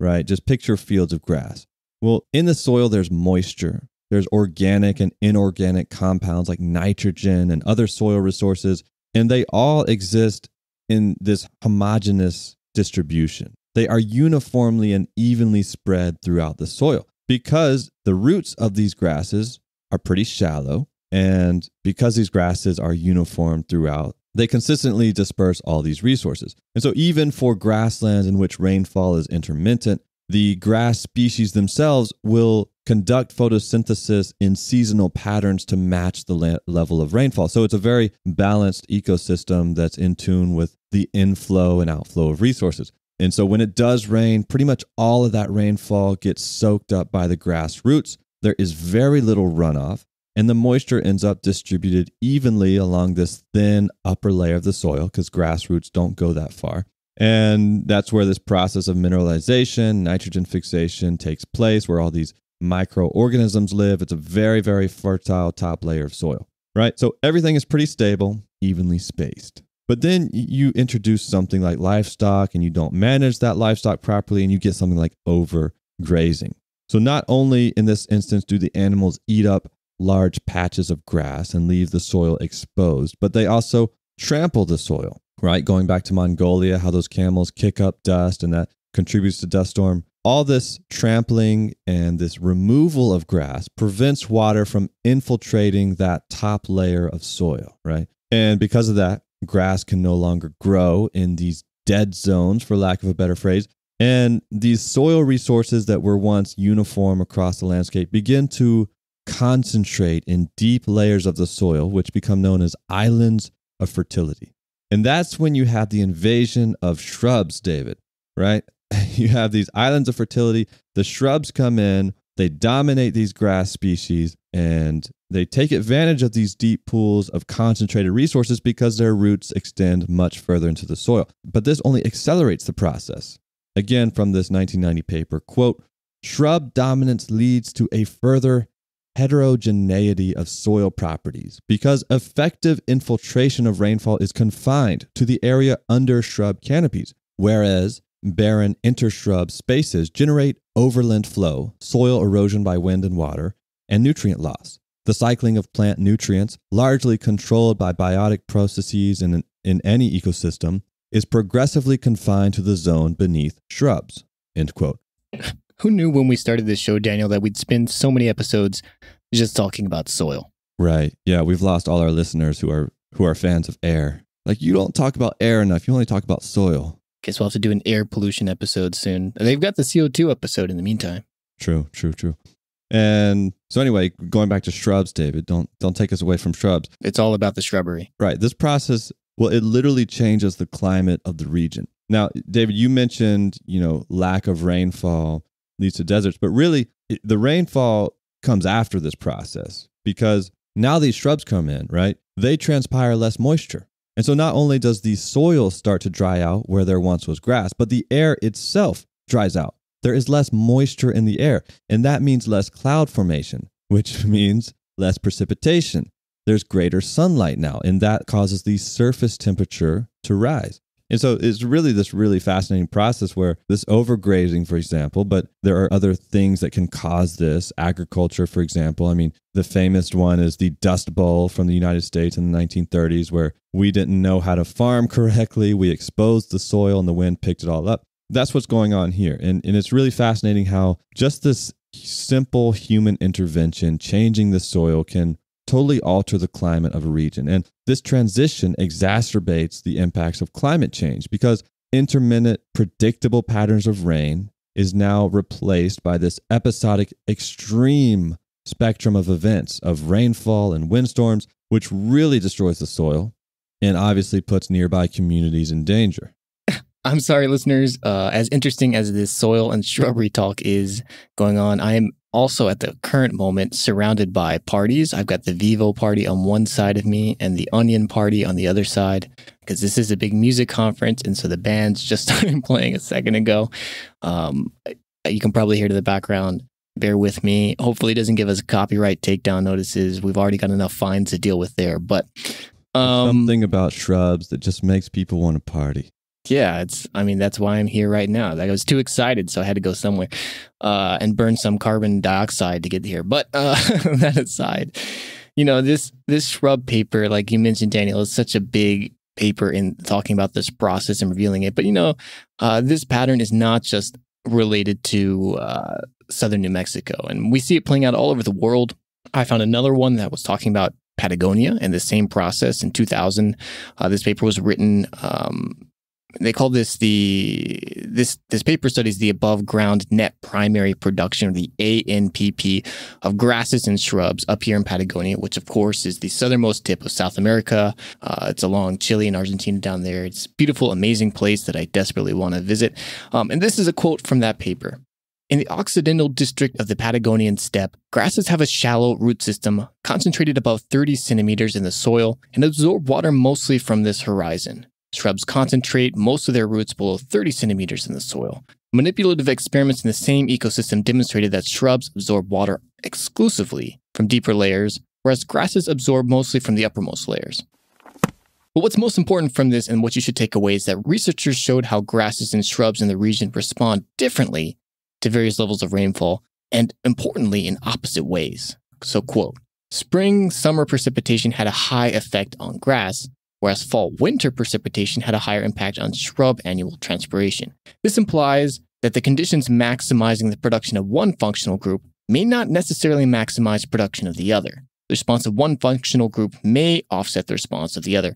right? Just picture fields of grass. Well, in the soil, there's moisture. There's organic and inorganic compounds like nitrogen and other soil resources, and they all exist in this homogeneous distribution. They are uniformly and evenly spread throughout the soil because the roots of these grasses are pretty shallow, and because these grasses are uniform throughout, they consistently disperse all these resources. And so even for grasslands in which rainfall is intermittent, the grass species themselves will conduct photosynthesis in seasonal patterns to match the level of rainfall. So it's a very balanced ecosystem that's in tune with the inflow and outflow of resources. And so when it does rain, pretty much all of that rainfall gets soaked up by the grass roots. There is very little runoff, and the moisture ends up distributed evenly along this thin upper layer of the soil because grass roots don't go that far. And that's where this process of mineralization, nitrogen fixation takes place, where all these microorganisms live. It's a very, very fertile top layer of soil, right? So everything is pretty stable, evenly spaced. But then you introduce something like livestock, and you don't manage that livestock properly, and you get something like overgrazing. So not only in this instance do the animals eat up large patches of grass and leave the soil exposed, but they also trample the soil, right? Going back to Mongolia, how those camels kick up dust and that contributes to dust storm. All this trampling and this removal of grass prevents water from infiltrating that top layer of soil, right? And because of that, grass can no longer grow in these dead zones, for lack of a better phrase. And these soil resources that were once uniform across the landscape begin to concentrate in deep layers of the soil, which become known as islands of fertility. And that's when you have the invasion of shrubs, David, right? You have these islands of fertility. The shrubs come in, they dominate these grass species, and they take advantage of these deep pools of concentrated resources because their roots extend much further into the soil. But this only accelerates the process. Again, from this 1990 paper, quote, "Shrub dominance leads to a further heterogeneity of soil properties because effective infiltration of rainfall is confined to the area under shrub canopies, whereas barren interstrub spaces generate overland flow, soil erosion by wind and water, and nutrient loss. The cycling of plant nutrients, largely controlled by biotic processes in any ecosystem, is progressively confined to the zone beneath shrubs." End quote. Who knew when we started this show, Daniel, that we'd spend so many episodes just talking about soil? Right. Yeah, we've lost all our listeners who are fans of air. Like, you don't talk about air enough. You only talk about soil. Guess we'll have to do an air pollution episode soon. They've got the CO2 episode in the meantime. True, true, true. And so anyway, going back to shrubs, David, don't take us away from shrubs. It's all about the shrubbery. Right. This process, well, it literally changes the climate of the region. Now, David, you mentioned, you know, lack of rainfall leads to deserts, but really the rainfall comes after this process because now these shrubs come in, right? They transpire less moisture. And so not only does the soil start to dry out where there once was grass, but the air itself dries out. There is less moisture in the air, and that means less cloud formation, which means less precipitation. There's greater sunlight now, and that causes the surface temperature to rise. And so it's really this really fascinating process where this overgrazing, for example, but there are other things that can cause this. Agriculture, for example. I mean, the famous one is the Dust Bowl from the United States in the 1930s, where we didn't know how to farm correctly. We exposed the soil and the wind picked it all up. That's what's going on here. And it's really fascinating how just this simple human intervention, changing the soil, can totally alter the climate of a region. And this transition exacerbates the impacts of climate change because intermittent, predictable patterns of rain is now replaced by this episodic, extreme spectrum of events of rainfall and windstorms, which really destroys the soil and obviously puts nearby communities in danger. I'm sorry, listeners. As interesting as this soil and shrubbery talk is going on, I am also at the current moment surrounded by parties. I've got the Vivo party on one side of me and the Onion party on the other side, because this is a big music conference. And so the bands just started playing a second ago. You can probably hear to the background. Bear with me. Hopefully it doesn't give us copyright takedown notices. We've already got enough fines to deal with there. But something about shrubs that just makes people want to party. Yeah, that's why I'm here right now. Like, I was too excited, so I had to go somewhere and burn some carbon dioxide to get here. But that aside, you know, this shrub paper, like you mentioned, Daniel, is such a big paper in talking about this process and revealing it. But, you know, this pattern is not just related to southern New Mexico. And we see it playing out all over the world. I found another one that was talking about Patagonia and the same process in 2000. This paper was written... They call this this paper studies the above ground net primary production, or the ANPP, of grasses and shrubs up here in Patagonia, which of course is the southernmost tip of South America. It's along Chile and Argentina down there. It's a beautiful, amazing place that I desperately want to visit. And this is a quote from that paper. "In the occidental district of the Patagonian steppe, grasses have a shallow root system concentrated about 30 centimeters in the soil and absorb water mostly from this horizon. Shrubs concentrate most of their roots below 30 centimeters in the soil. Manipulative experiments in the same ecosystem demonstrated that shrubs absorb water exclusively from deeper layers, whereas grasses absorb mostly from the uppermost layers. But what's most important from this, and what you should take away, is that researchers showed how grasses and shrubs in the region respond differently to various levels of rainfall, and importantly, in opposite ways." So, quote, "Spring-summer precipitation had a high effect on grass, whereas fall-winter precipitation had a higher impact on shrub annual transpiration. This implies that the conditions maximizing the production of one functional group may not necessarily maximize production of the other. The response of one functional group may offset the response of the other."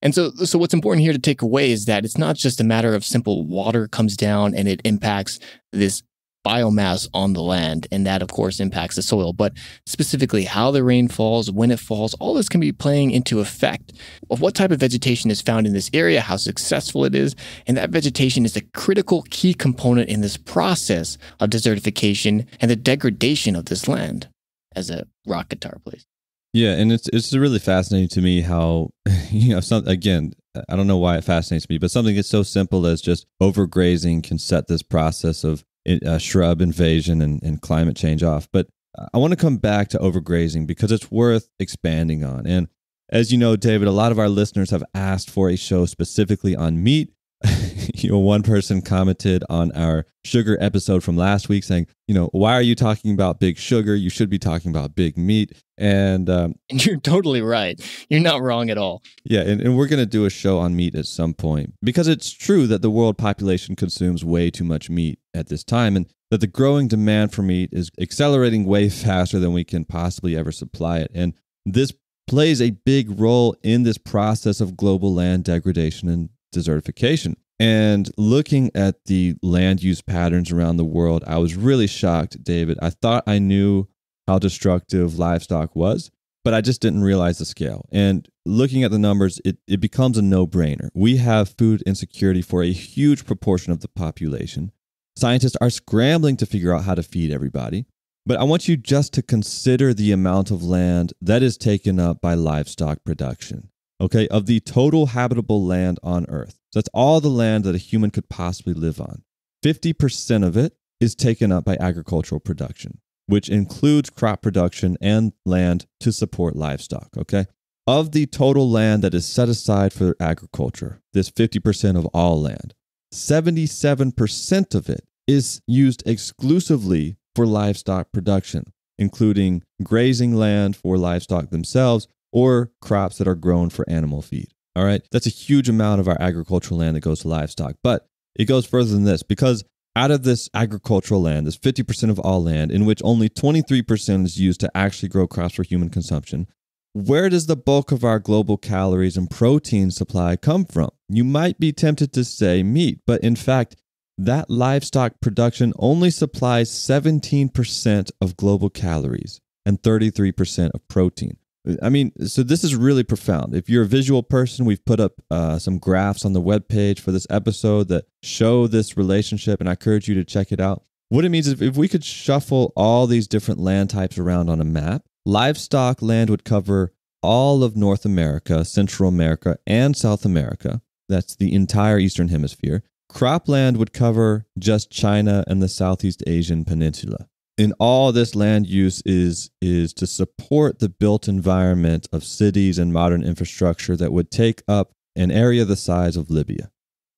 And so what's important here to take away is that it's not just a matter of simple water comes down and it impacts this biomass on the land, and that of course impacts the soil, but specifically how the rain falls, when it falls, all this can be playing into effect of what type of vegetation is found in this area, how successful it is, and that vegetation is a critical key component in this process of desertification and the degradation of this land. As a rock guitar plays. Yeah, and it's really fascinating to me how, you know, again, I don't know why it fascinates me, but something that's so simple as just overgrazing can set this process of shrub invasion and climate change off. But I want to come back to overgrazing because it's worth expanding on. And as you know, David, a lot of our listeners have asked for a show specifically on meat. one person commented on our sugar episode from last week saying, you know, why are you talking about big sugar? You should be talking about big meat. And you're totally right. You're not wrong at all. Yeah. And we're going to do a show on meat at some point, because it's true that the world population consumes way too much meat at this time, and that the growing demand for meat is accelerating way faster than we can possibly ever supply it. And this plays a big role in this process of global land degradation and desertification. And looking at the land use patterns around the world, I was really shocked, David. I thought I knew how destructive livestock was, but I just didn't realize the scale. And looking at the numbers, it becomes a no-brainer. We have food insecurity for a huge proportion of the population. Scientists are scrambling to figure out how to feed everybody. But I want you just to consider the amount of land that is taken up by livestock production, okay, of the total habitable land on Earth. So that's all the land that a human could possibly live on. 50% of it is taken up by agricultural production, which includes crop production and land to support livestock, okay? Of the total land that is set aside for agriculture, this 50% of all land, 77% of it is used exclusively for livestock production, including grazing land for livestock themselves or crops that are grown for animal feed. All right, that's a huge amount of our agricultural land that goes to livestock, but it goes further than this, because out of this agricultural land, this 50% of all land, in which only 23% is used to actually grow crops for human consumption, where does the bulk of our global calories and protein supply come from? You might be tempted to say meat, but in fact, that livestock production only supplies 17% of global calories and 33% of protein. I mean, so this is really profound. If you're a visual person, we've put up some graphs on the webpage for this episode that show this relationship, and I encourage you to check it out. What it means is if we could shuffle all these different land types around on a map, livestock land would cover all of North America, Central America, and South America. That's the entire Eastern Hemisphere. Cropland would cover just China and the Southeast Asian Peninsula. And all this land use is to support the built environment of cities and modern infrastructure that would take up an area the size of Libya.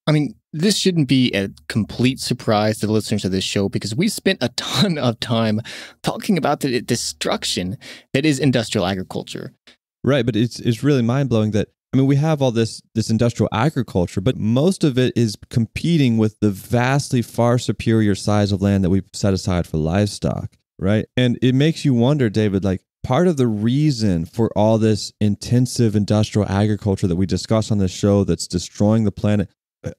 I mean, this shouldn't be a complete surprise to the listeners of this show, because we spent a ton of time talking about the destruction that is industrial agriculture. Right, but it's really mind-blowing that, I mean, we have all this industrial agriculture, but most of it is competing with the vastly far superior size of land that we've set aside for livestock, right? And it makes you wonder, David, like part of the reason for all this intensive industrial agriculture that we discuss on this show that's destroying the planet,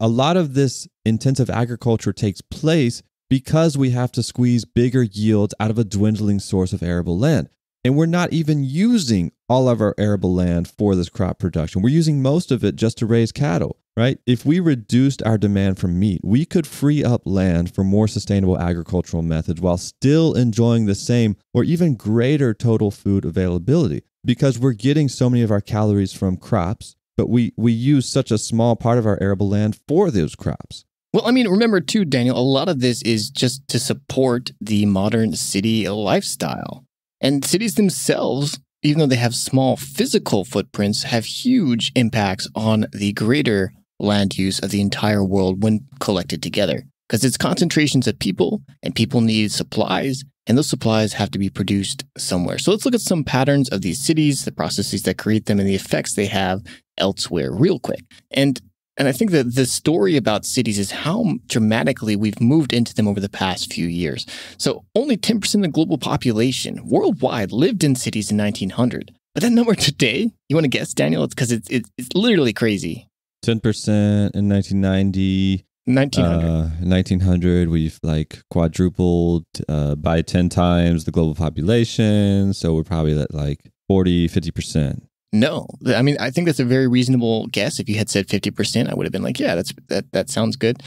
a lot of this intensive agriculture takes place because we have to squeeze bigger yields out of a dwindling source of arable land. And we're not even using all of our arable land for this crop production. We're using most of it just to raise cattle, right? If we reduced our demand for meat, we could free up land for more sustainable agricultural methods while still enjoying the same or even greater total food availability, because we're getting so many of our calories from crops, but we use such a small part of our arable land for those crops. Well, I mean, remember too, Daniel, a lot of this is just to support the modern city lifestyle. And cities themselves, even though they have small physical footprints, have huge impacts on the greater land use of the entire world when collected together. Because it's concentrations of people, and people need supplies, and those supplies have to be produced somewhere. So let's look at some patterns of these cities, the processes that create them, and the effects they have elsewhere real quick. And I think that the story about cities is how dramatically we've moved into them over the past few years. So only 10% of the global population worldwide lived in cities in 1900. But that number today, you want to guess, Daniel? It's because it's literally crazy. 10% in 1990. 1900, we've like quadrupled by 10 times the global population. So we're probably at like 40, 50%. No, I mean, I think that's a very reasonable guess. If you had said 50%, I would have been like, yeah, that sounds good.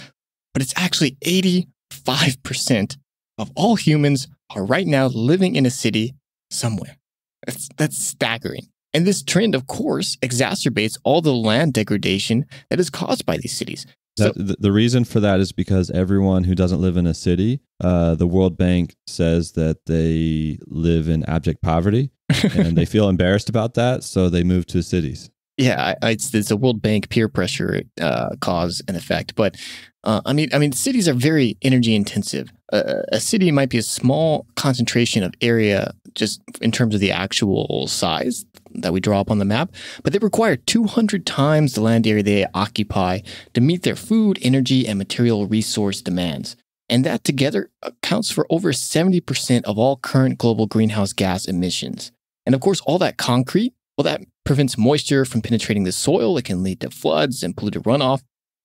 But it's actually 85% of all humans are right now living in a city somewhere. That's staggering. And this trend, of course, exacerbates all the land degradation that is caused by these cities. So, the reason for that is because everyone who doesn't live in a city, the World Bank says that they live in abject poverty. And they feel embarrassed about that, so they move to cities. Yeah, it's a World Bank peer pressure cause and effect. But I mean, cities are very energy intensive. A city might be a small concentration of area just in terms of the actual size that we draw up on the map, but they require 200 times the land area they occupy to meet their food, energy, and material resource demands. And that together accounts for over 70% of all current global greenhouse gas emissions. And of course, all that concrete, well, that prevents moisture from penetrating the soil. It can lead to floods and polluted runoff.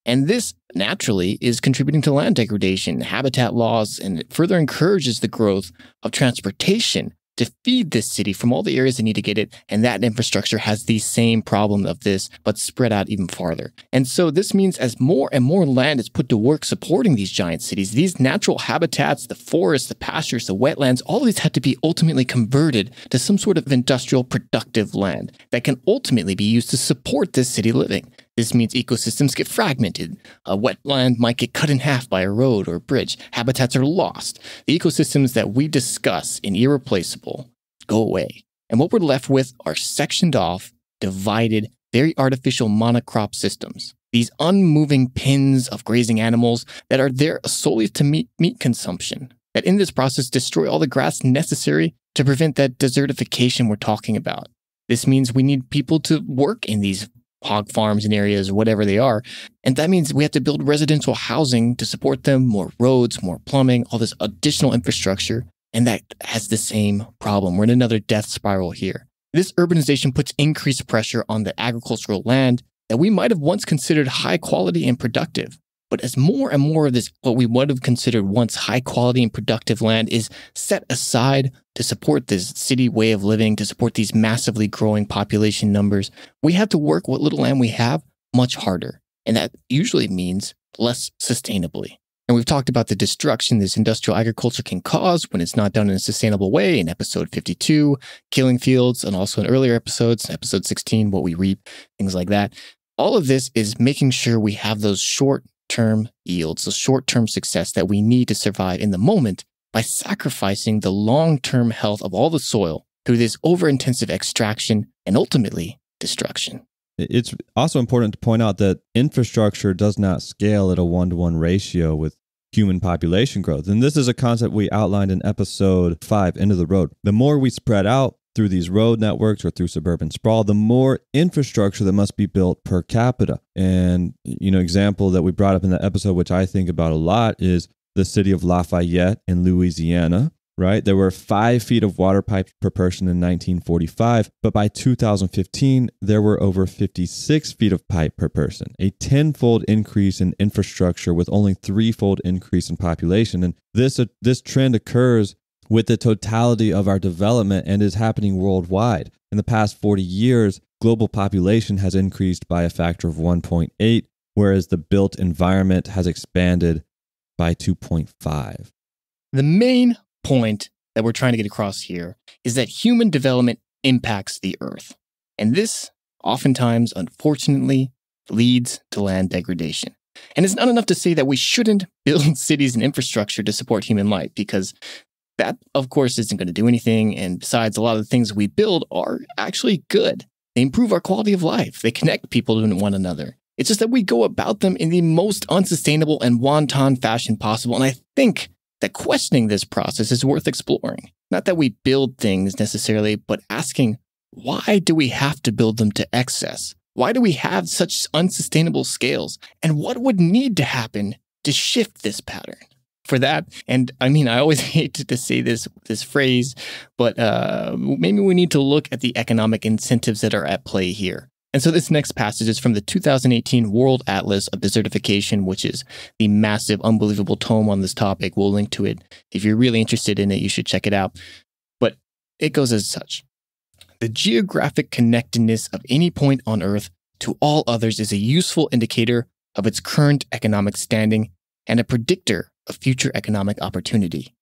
And this, naturally, is contributing to land degradation, habitat loss, and it further encourages the growth of transportation to feed this city from all the areas they need to get it. And that infrastructure has the same problem of this, but spread out even farther. And so this means as more and more land is put to work supporting these giant cities, these natural habitats, the forests, the pastures, the wetlands, all of these had to be ultimately converted to some sort of industrial productive land that can ultimately be used to support this city living. This means ecosystems get fragmented. A wetland might get cut in half by a road or a bridge. Habitats are lost. The ecosystems that we discuss in Irreplaceable go away. And what we're left with are sectioned off, divided, very artificial monocrop systems. These unmoving pins of grazing animals that are there solely to meet meat consumption, that in this process destroy all the grass necessary to prevent that desertification we're talking about. This means we need people to work in these hog farms and areas, whatever they are. And that means we have to build residential housing to support them, more roads, more plumbing, all this additional infrastructure. And that has the same problem. We're in another death spiral here. This urbanization puts increased pressure on the agricultural land that we might have once considered high quality and productive. But as more and more of this, what we would have considered once high quality and productive land is set aside to support this city way of living, to support these massively growing population numbers, we have to work what little land we have much harder. And that usually means less sustainably. And we've talked about the destruction this industrial agriculture can cause when it's not done in a sustainable way in episode 52, Killing Fields, and also in earlier episodes, episode 16, What We Reap, things like that. All of this is making sure we have those short-term yields, the short-term success that we need to survive in the moment by sacrificing the long-term health of all the soil through this over-intensive extraction and ultimately destruction. It's also important to point out that infrastructure does not scale at a 1-to-1 ratio with human population growth. And this is a concept we outlined in episode 5, End of the Road. The more we spread out through these road networks or through suburban sprawl, the more infrastructure that must be built per capita. And, you know, example that we brought up in the episode, which I think about a lot, is the city of Lafayette in Louisiana, right? There were 5 feet of water pipes per person in 1945, but by 2015, there were over 56 feet of pipe per person, a 10-fold increase in infrastructure with only 3-fold increase in population. And this trend occurs with the totality of our development and is happening worldwide. In the past 40 years, global population has increased by a factor of 1.8, whereas the built environment has expanded by 2.5. The main point that we're trying to get across here is that human development impacts the earth. And this oftentimes, unfortunately, leads to land degradation. And it's not enough to say that we shouldn't build cities and infrastructure to support human life, because that, of course, isn't going to do anything. And besides, a lot of the things we build are actually good. They improve our quality of life. They connect people to one another. It's just that we go about them in the most unsustainable and wanton fashion possible. And I think that questioning this process is worth exploring. Not that we build things necessarily, but asking, why do we have to build them to excess? Why do we have such unsustainable scales? And what would need to happen to shift this pattern? For that, and I mean, I always hate to say this phrase, but maybe we need to look at the economic incentives that are at play here. And so this next passage is from the 2018 World Atlas of Desertification, which is the massive, unbelievable tome on this topic. We'll link to it. If you're really interested in it, you should check it out. But it goes as such. The geographic connectedness of any point on Earth to all others is a useful indicator of its current economic standing and a predictor of future economic opportunity.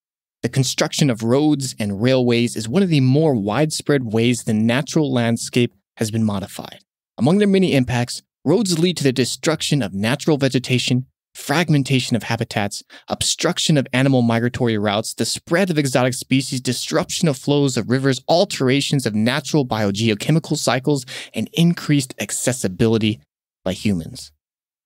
The construction of roads and railways is one of the more widespread ways the natural landscape has been modified. Among their many impacts, roads lead to the destruction of natural vegetation fragmentation of habitats, obstruction of animal migratory routes, the spread of exotic species, disruption of flows of rivers, alterations of natural biogeochemical cycles, and increased accessibility by humans.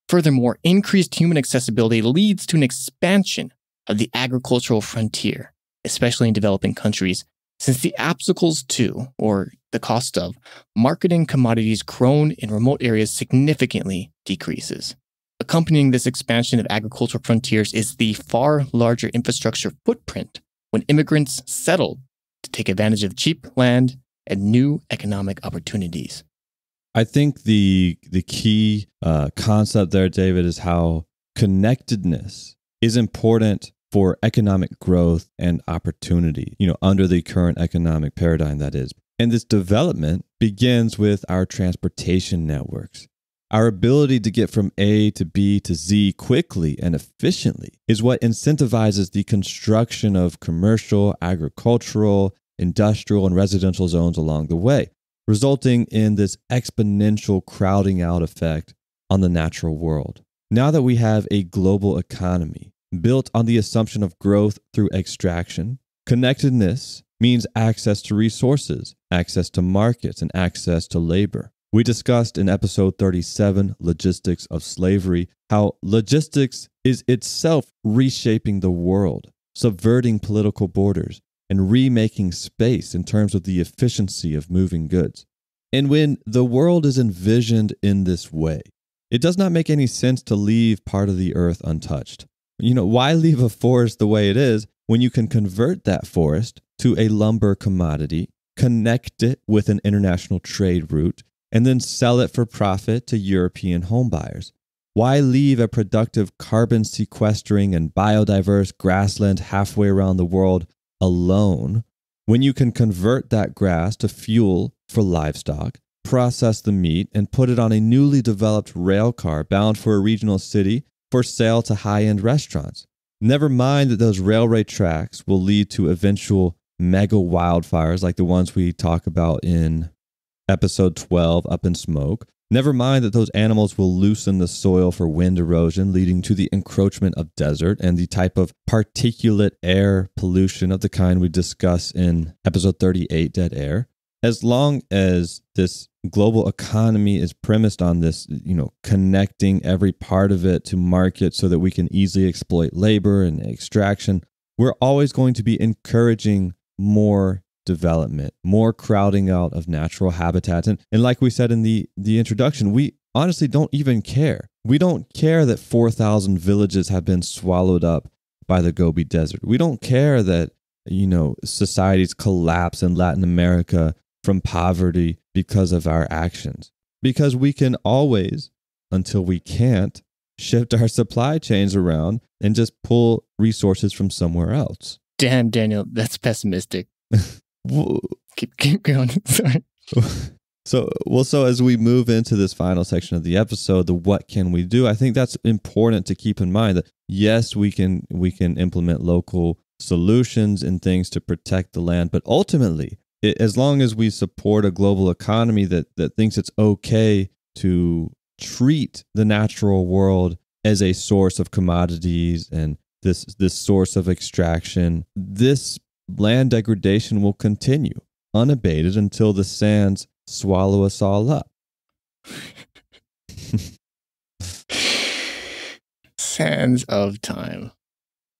Furthermore, increased human accessibility leads to an expansion of the agricultural frontier, especially in developing countries, since the obstacles to, or the cost of, marketing commodities grown in remote areas significantly decreases. Accompanying this expansion of agricultural frontiers is the far larger infrastructure footprint when immigrants settled to take advantage of cheap land and new economic opportunities. I think the key concept there, David, is how connectedness is important for economic growth and opportunity, you know, under the current economic paradigm that is. And this development begins with our transportation networks. Our ability to get from A to B to Z quickly and efficiently is what incentivizes the construction of commercial, agricultural, industrial, and residential zones along the way, resulting in this exponential crowding out effect on the natural world. Now that we have a global economy built on the assumption of growth through extraction, connectedness means access to resources, access to markets, and access to labor. We discussed in episode 37, Logistics of Slavery, how logistics is itself reshaping the world, subverting political borders, and remaking space in terms of the efficiency of moving goods. And when the world is envisioned in this way, it does not make any sense to leave part of the earth untouched. You know, why leave a forest the way it is when you can convert that forest to a lumber commodity, connect it with an international trade route, and then sell it for profit to European homebuyers? Why leave a productive carbon sequestering and biodiverse grassland halfway around the world alone when you can convert that grass to fuel for livestock, process the meat, and put it on a newly developed rail car bound for a regional city for sale to high-end restaurants? Never mind that those railway tracks will lead to eventual mega wildfires like the ones we talk about in Episode 12, Up in Smoke. Never mind that those animals will loosen the soil for wind erosion, leading to the encroachment of desert and the type of particulate air pollution of the kind we discuss in episode 38, Dead Air. As long as this global economy is premised on this, you know, connecting every part of it to market so that we can easily exploit labor and extraction, we're always going to be encouraging more development, more crowding out of natural habitats. And like we said in the introduction, we honestly don't even care. We don't care that 4,000 villages have been swallowed up by the Gobi Desert. We don't care that, you know, societies collapse in Latin America from poverty because of our actions, because we can always, until we can't, shift our supply chains around and just pull resources from somewhere else. Damn, Daniel, that's pessimistic. Keep going. Sorry. So as we move into this final section of the episode, the what can we do? I think that's important to keep in mind that yes, we can implement local solutions and things to protect the land, but ultimately, as long as we support a global economy that thinks it's okay to treat the natural world as a source of commodities and this source of extraction, this land degradation will continue unabated until the sands swallow us all up. Sands of time.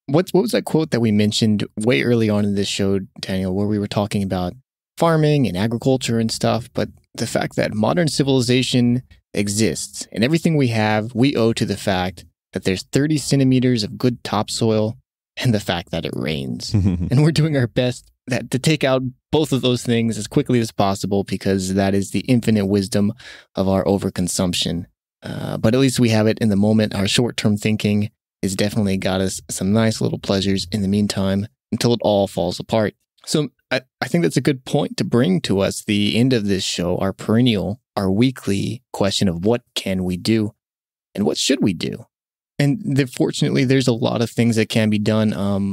What was that quote that we mentioned way early on in this show, Daniel, where we were talking about farming and agriculture and stuff, but the fact that modern civilization exists and everything we have, we owe to the fact that there's 30 centimeters of good topsoil and the fact that it rains. And we're doing our best to take out both of those things as quickly as possible, because that is the infinite wisdom of our overconsumption. But at least we have it in the moment. Our short-term thinking has definitely got us some nice little pleasures in the meantime until it all falls apart. So I think that's a good point to bring to us the end of this show, our perennial, our weekly question of what can we do and what should we do? And fortunately, there's a lot of things that can be done,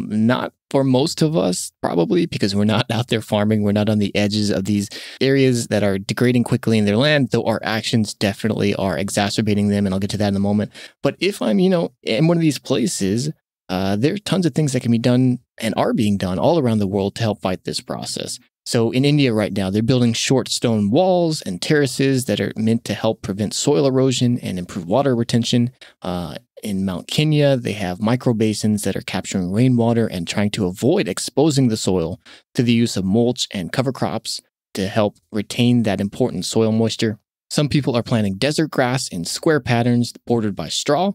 not for most of us, probably, because we're not out there farming. We're not on the edges of these areas that are degrading quickly in their land, though our actions definitely are exacerbating them. And I'll get to that in a moment. But if I'm, you know, in one of these places, there are tons of things that can be done and are being done all around the world to help fight this process. So in India right now, they're building short stone walls and terraces that are meant to help prevent soil erosion and improve water retention. In Mount Kenya, they have microbasins that are capturing rainwater and trying to avoid exposing the soil to the use of mulch and cover crops to help retain that important soil moisture. Some people are planting desert grass in square patterns bordered by straw.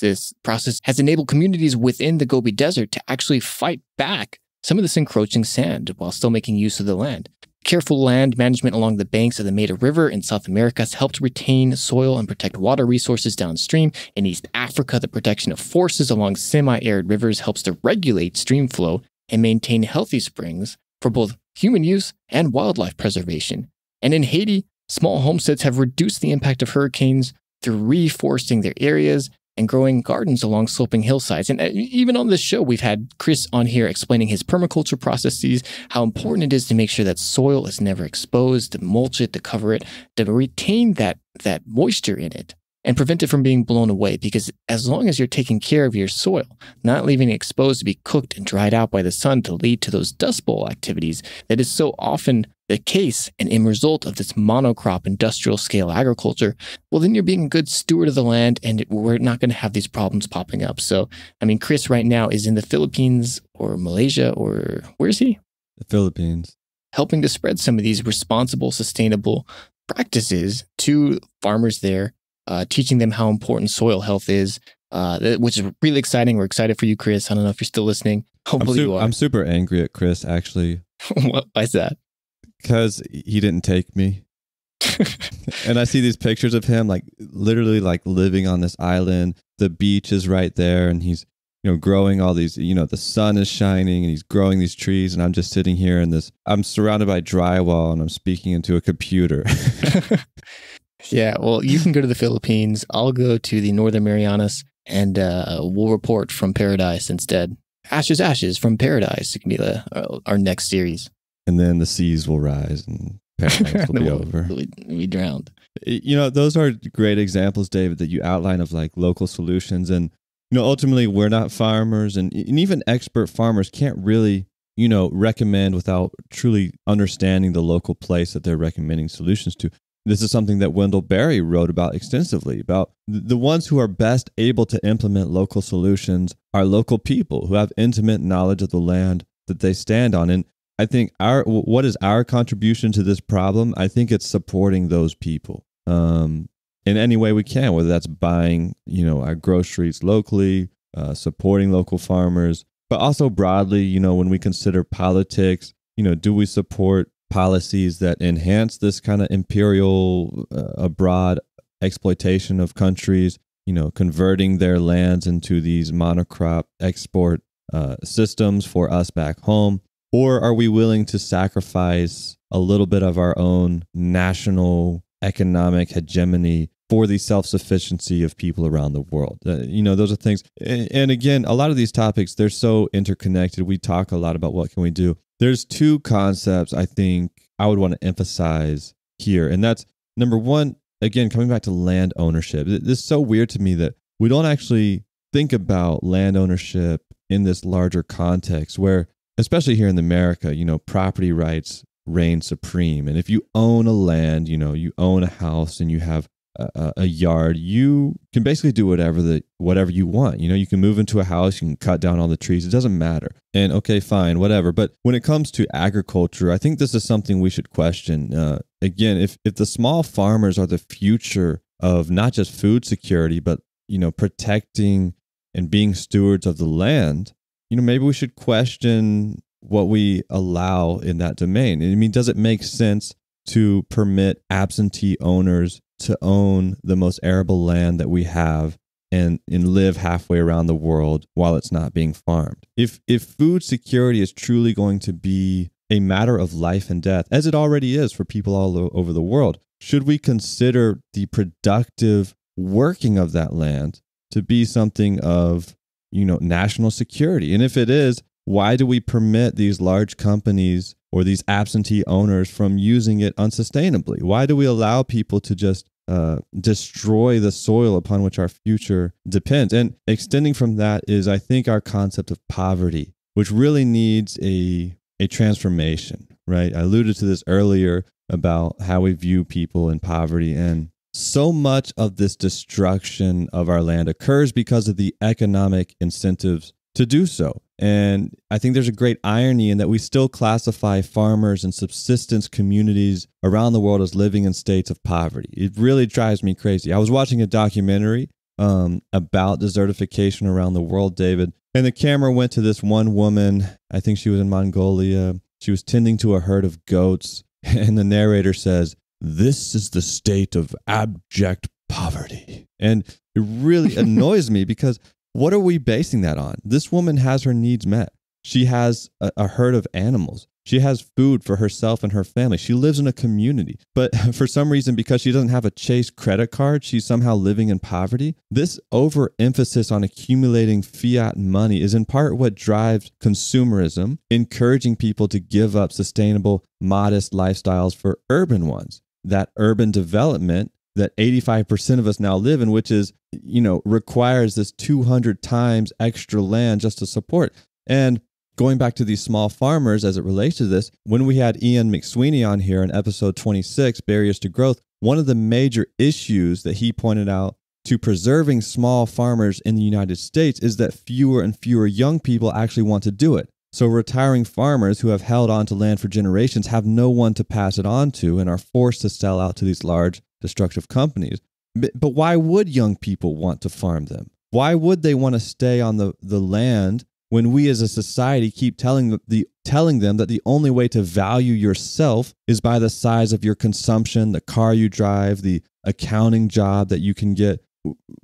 This process has enabled communities within the Gobi Desert to actually fight back some of this encroaching sand while still making use of the land. Careful land management along the banks of the Meta River in South America has helped retain soil and protect water resources downstream. In East Africa, the protection of forces along semi-arid rivers helps to regulate stream flow and maintain healthy springs for both human use and wildlife preservation. And in Haiti, small homesteads have reduced the impact of hurricanes through reforesting their areas and growing gardens along sloping hillsides. And even on this show, we've had Chris on here explaining his permaculture processes, how important it is to make sure that soil is never exposed, to mulch it, to cover it, to retain that moisture in it and prevent it from being blown away. Because as long as you're taking care of your soil, not leaving it exposed to be cooked and dried out by the sun to lead to those dust bowl activities, that is so often the case and end result of this monocrop industrial scale agriculture, well, then you're being a good steward of the land and we're not going to have these problems popping up. So, I mean, Chris right now is in the Philippines or Malaysia, or where is he? The Philippines. Helping to spread some of these responsible, sustainable practices to farmers there, teaching them how important soil health is, which is really exciting. We're excited for you, Chris. I don't know if you're still listening. Hopefully you are. I'm super angry at Chris, actually. What? Why is that? Because he didn't take me. And I see these pictures of him like literally like living on this island. The beach is right there and he's, you know, growing all these, you know, the sun is shining and he's growing these trees and I'm just sitting here in this, I'm surrounded by drywall and I'm speaking into a computer. Yeah, well, you can go to the Philippines. I'll go to the Northern Marianas and we'll report from paradise instead. Ashes, Ashes from Paradise. It can be our next series. And then the seas will rise and paradise will be over. We drowned. You know, those are great examples, David, that you outline of like local solutions. And, you know, ultimately we're not farmers and even expert farmers can't really, you know, recommend without truly understanding the local place that they're recommending solutions to. This is something that Wendell Berry wrote about extensively, about the ones who are best able to implement local solutions are local people who have intimate knowledge of the land that they stand on. And I think what is our contribution to this problem? I think it's supporting those people in any way we can, whether that's buying, you know, our groceries locally, supporting local farmers, but also broadly, you know, when we consider politics, you know, do we support policies that enhance this kind of imperial abroad exploitation of countries, you know, converting their lands into these monocrop export systems for us back home? Or are we willing to sacrifice a little bit of our own national economic hegemony for the self-sufficiency of people around the world? You know, those are things. And again, a lot of these topics, they're so interconnected. We talk a lot about what can we do. There's two concepts I think I would want to emphasize here. And that's number one, again, coming back to land ownership. This is so weird to me that we don't actually think about land ownership in this larger context where, especially here in America, you know, property rights reign supreme. And if you own a land, you know, you own a house and you have a yard, you can basically do whatever you want. You know, you can move into a house, you can cut down all the trees. It doesn't matter. And okay, fine, whatever. But when it comes to agriculture, I think this is something we should question. Again, if the small farmers are the future of not just food security, but, you know, protecting and being stewards of the land, you know, maybe we should question what we allow in that domain. I mean, does it make sense to permit absentee owners to own the most arable land that we have and live halfway around the world while it's not being farmed? If food security is truly going to be a matter of life and death, as it already is for people all over the world, should we consider the productive working of that land to be something of, you know, national security? And if it is, Why do we permit these large companies or these absentee owners from using it unsustainably? Why do we allow people to just destroy the soil upon which our future depends? And extending from that is, I think, our concept of poverty, which really needs a transformation, right? I alluded to this earlier about how we view people in poverty, and so much of this destruction of our land occurs because of the economic incentives to do so. And I think there's a great irony in that we still classify farmers and subsistence communities around the world as living in states of poverty. It really drives me crazy. I was watching a documentary about desertification around the world, David, and the camera went to this one woman. I think she was in Mongolia. She was tending to a herd of goats, and the narrator says, "This is the state of abject poverty." And it really annoys me, because what are we basing that on? This woman has her needs met. She has a herd of animals. She has food for herself and her family. She lives in a community. But for some reason, because she doesn't have a Chase credit card, she's somehow living in poverty. This overemphasis on accumulating fiat money is in part what drives consumerism, encouraging people to give up sustainable, modest lifestyles for urban ones. That urban development that 85% of us now live in, which is, requires this 200 times extra land just to support. And going back to these small farmers as it relates to this, when we had Ian McSweeney on here in episode 26, Barriers to Growth, one of the major issues that he pointed out to preserving small farmers in the United States is that fewer and fewer young people actually want to do it. So retiring farmers who have held on to land for generations have no one to pass it on to and are forced to sell out to these large destructive companies. But why would young people want to farm them? Why would they want to stay on the land when we as a society keep telling them that the only way to value yourself is by the size of your consumption, the car you drive, the accounting job that you can get,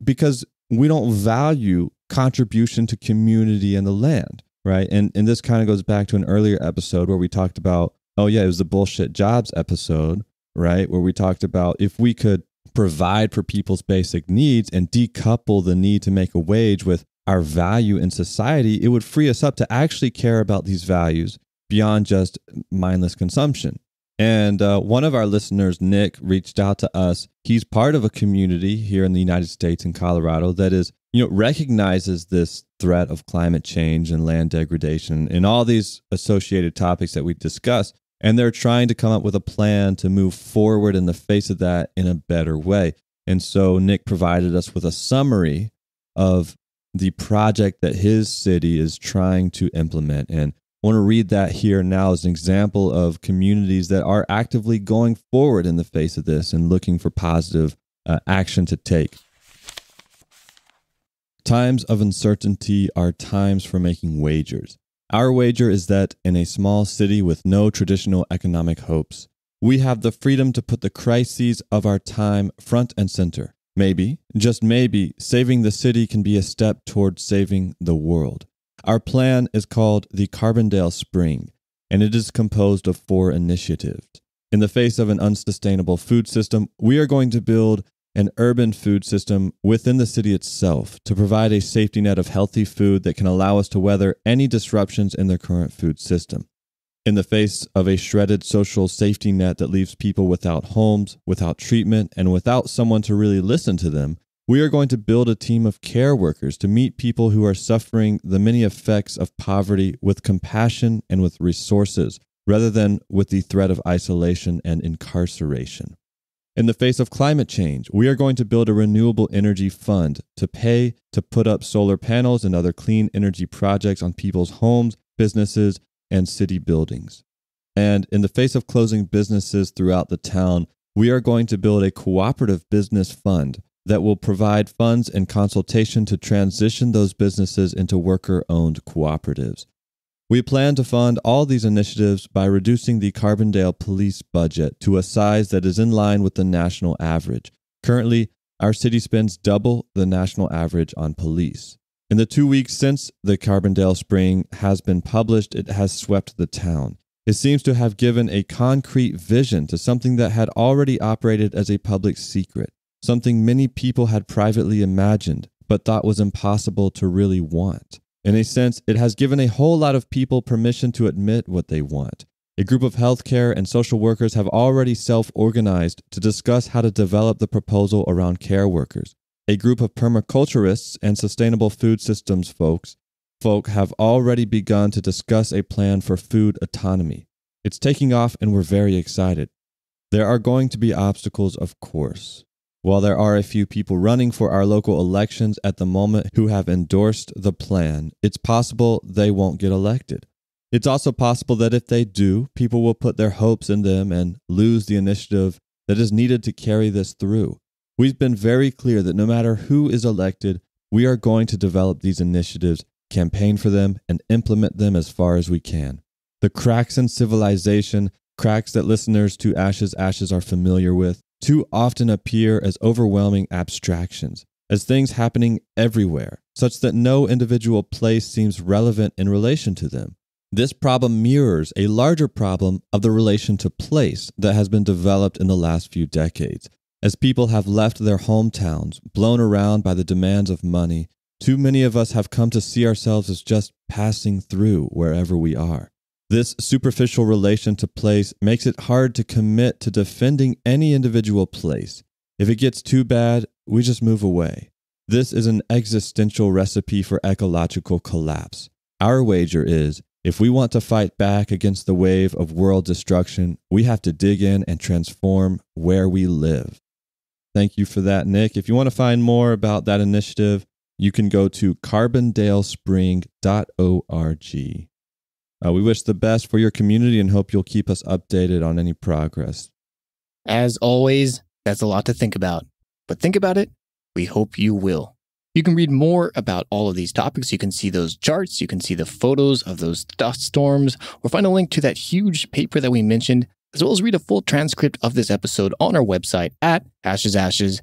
because we don't value contribution to community and the land, right? And this kind of goes back to an earlier episode where we talked about, it was the bullshit jobs episode, right? Where we talked about if we could provide for people's basic needs and decouple the need to make a wage with our value in society, it would free us up to actually care about these values beyond just mindless consumption. And one of our listeners, Nick, reached out to us. He's part of a community here in the United States in Colorado that is, recognizes this threat of climate change and land degradation and all these associated topics that we discuss. And they're trying to come up with a plan to move forward in the face of that in a better way. And so Nick provided us with a summary of the project that his city is trying to implement. And I want to read that here now as an example of communities that are actively going forward in the face of this and looking for positive action to take. Times of uncertainty are times for making wagers. Our wager is that in a small city with no traditional economic hopes, we have the freedom to put the crises of our time front and center. Maybe, just maybe, saving the city can be a step toward saving the world. Our plan is called the Carbondale Spring, and it is composed of 4 initiatives. In the face of an unsustainable food system, we are going to build an urban food system within the city itself to provide a safety net of healthy food that can allow us to weather any disruptions in the current food system. In the face of a shredded social safety net that leaves people without homes, without treatment, and without someone to really listen to them, we are going to build a team of care workers to meet people who are suffering the many effects of poverty with compassion and with resources, rather than with the threat of isolation and incarceration. In the face of climate change, we are going to build a renewable energy fund to pay to put up solar panels and other clean energy projects on people's homes, businesses, and city buildings. And in the face of closing businesses throughout the town, we are going to build a cooperative business fund that will provide funds and consultation to transition those businesses into worker-owned cooperatives. We plan to fund all these initiatives by reducing the Carbondale police budget to a size that is in line with the national average. Currently, our city spends double the national average on police. In the 2 weeks since the Carbondale Spring has been published, it has swept the town. It seems to have given a concrete vision to something that had already operated as a public secret, something many people had privately imagined but thought was impossible to really want. In a sense, it has given a whole lot of people permission to admit what they want. A group of healthcare and social workers have already self-organized to discuss how to develop the proposal around care workers. A group of permaculturists and sustainable food systems folk have already begun to discuss a plan for food autonomy. It's taking off and we're very excited. There are going to be obstacles, of course. While there are a few people running for our local elections at the moment who have endorsed the plan, it's possible they won't get elected. It's also possible that if they do, people will put their hopes in them and lose the initiative that is needed to carry this through. We've been very clear that no matter who is elected, we are going to develop these initiatives, campaign for them, and implement them as far as we can. The cracks in civilization, cracks that listeners to Ashes, Ashes are familiar with, too often appear as overwhelming abstractions, as things happening everywhere, such that no individual place seems relevant in relation to them. This problem mirrors a larger problem of the relation to place that has been developed in the last few decades. As people have left their hometowns, blown around by the demands of money, too many of us have come to see ourselves as just passing through wherever we are. This superficial relation to place makes it hard to commit to defending any individual place. If it gets too bad, we just move away. This is an existential recipe for ecological collapse. Our wager is, if we want to fight back against the wave of world destruction, we have to dig in and transform where we live. Thank you for that, Nick. If you want to find more about that initiative, you can go to carbondalespring.org. We wish the best for your community and hope you'll keep us updated on any progress. As always, that's a lot to think about, but think about it, we hope you will. You can read more about all of these topics. You can see those charts. You can see the photos of those dust storms, or find a link to that huge paper that we mentioned, as well as read a full transcript of this episode on our website at ashesashes.org.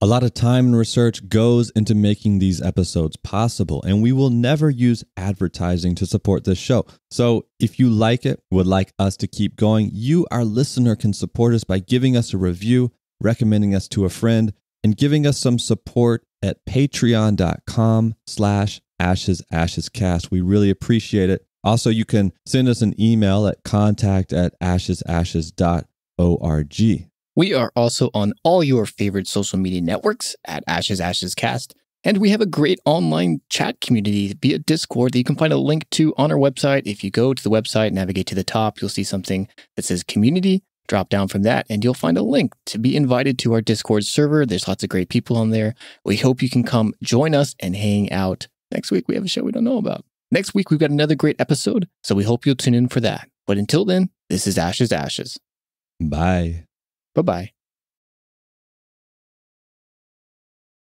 A lot of time and research goes into making these episodes possible, and we will never use advertising to support this show. So if you like it, would like us to keep going, you, our listener, can support us by giving us a review, recommending us to a friend, and giving us some support at patreon.com/ashesashescast. We really appreciate it. Also, you can send us an email at contact@ashesashes.org. We are also on all your favorite social media networks at Ashes Ashes Cast, and we have a great online chat community via Discord that you can find a link to on our website. If you go to the website, navigate to the top, you'll see something that says community. Drop down from that and you'll find a link to be invited to our Discord server. There's lots of great people on there. We hope you can come join us and hang out. Next week, we have a show we don't know about. Next week, we've got another great episode, so we hope you'll tune in for that. But until then, this is Ashes Ashes. Bye. Bye-bye.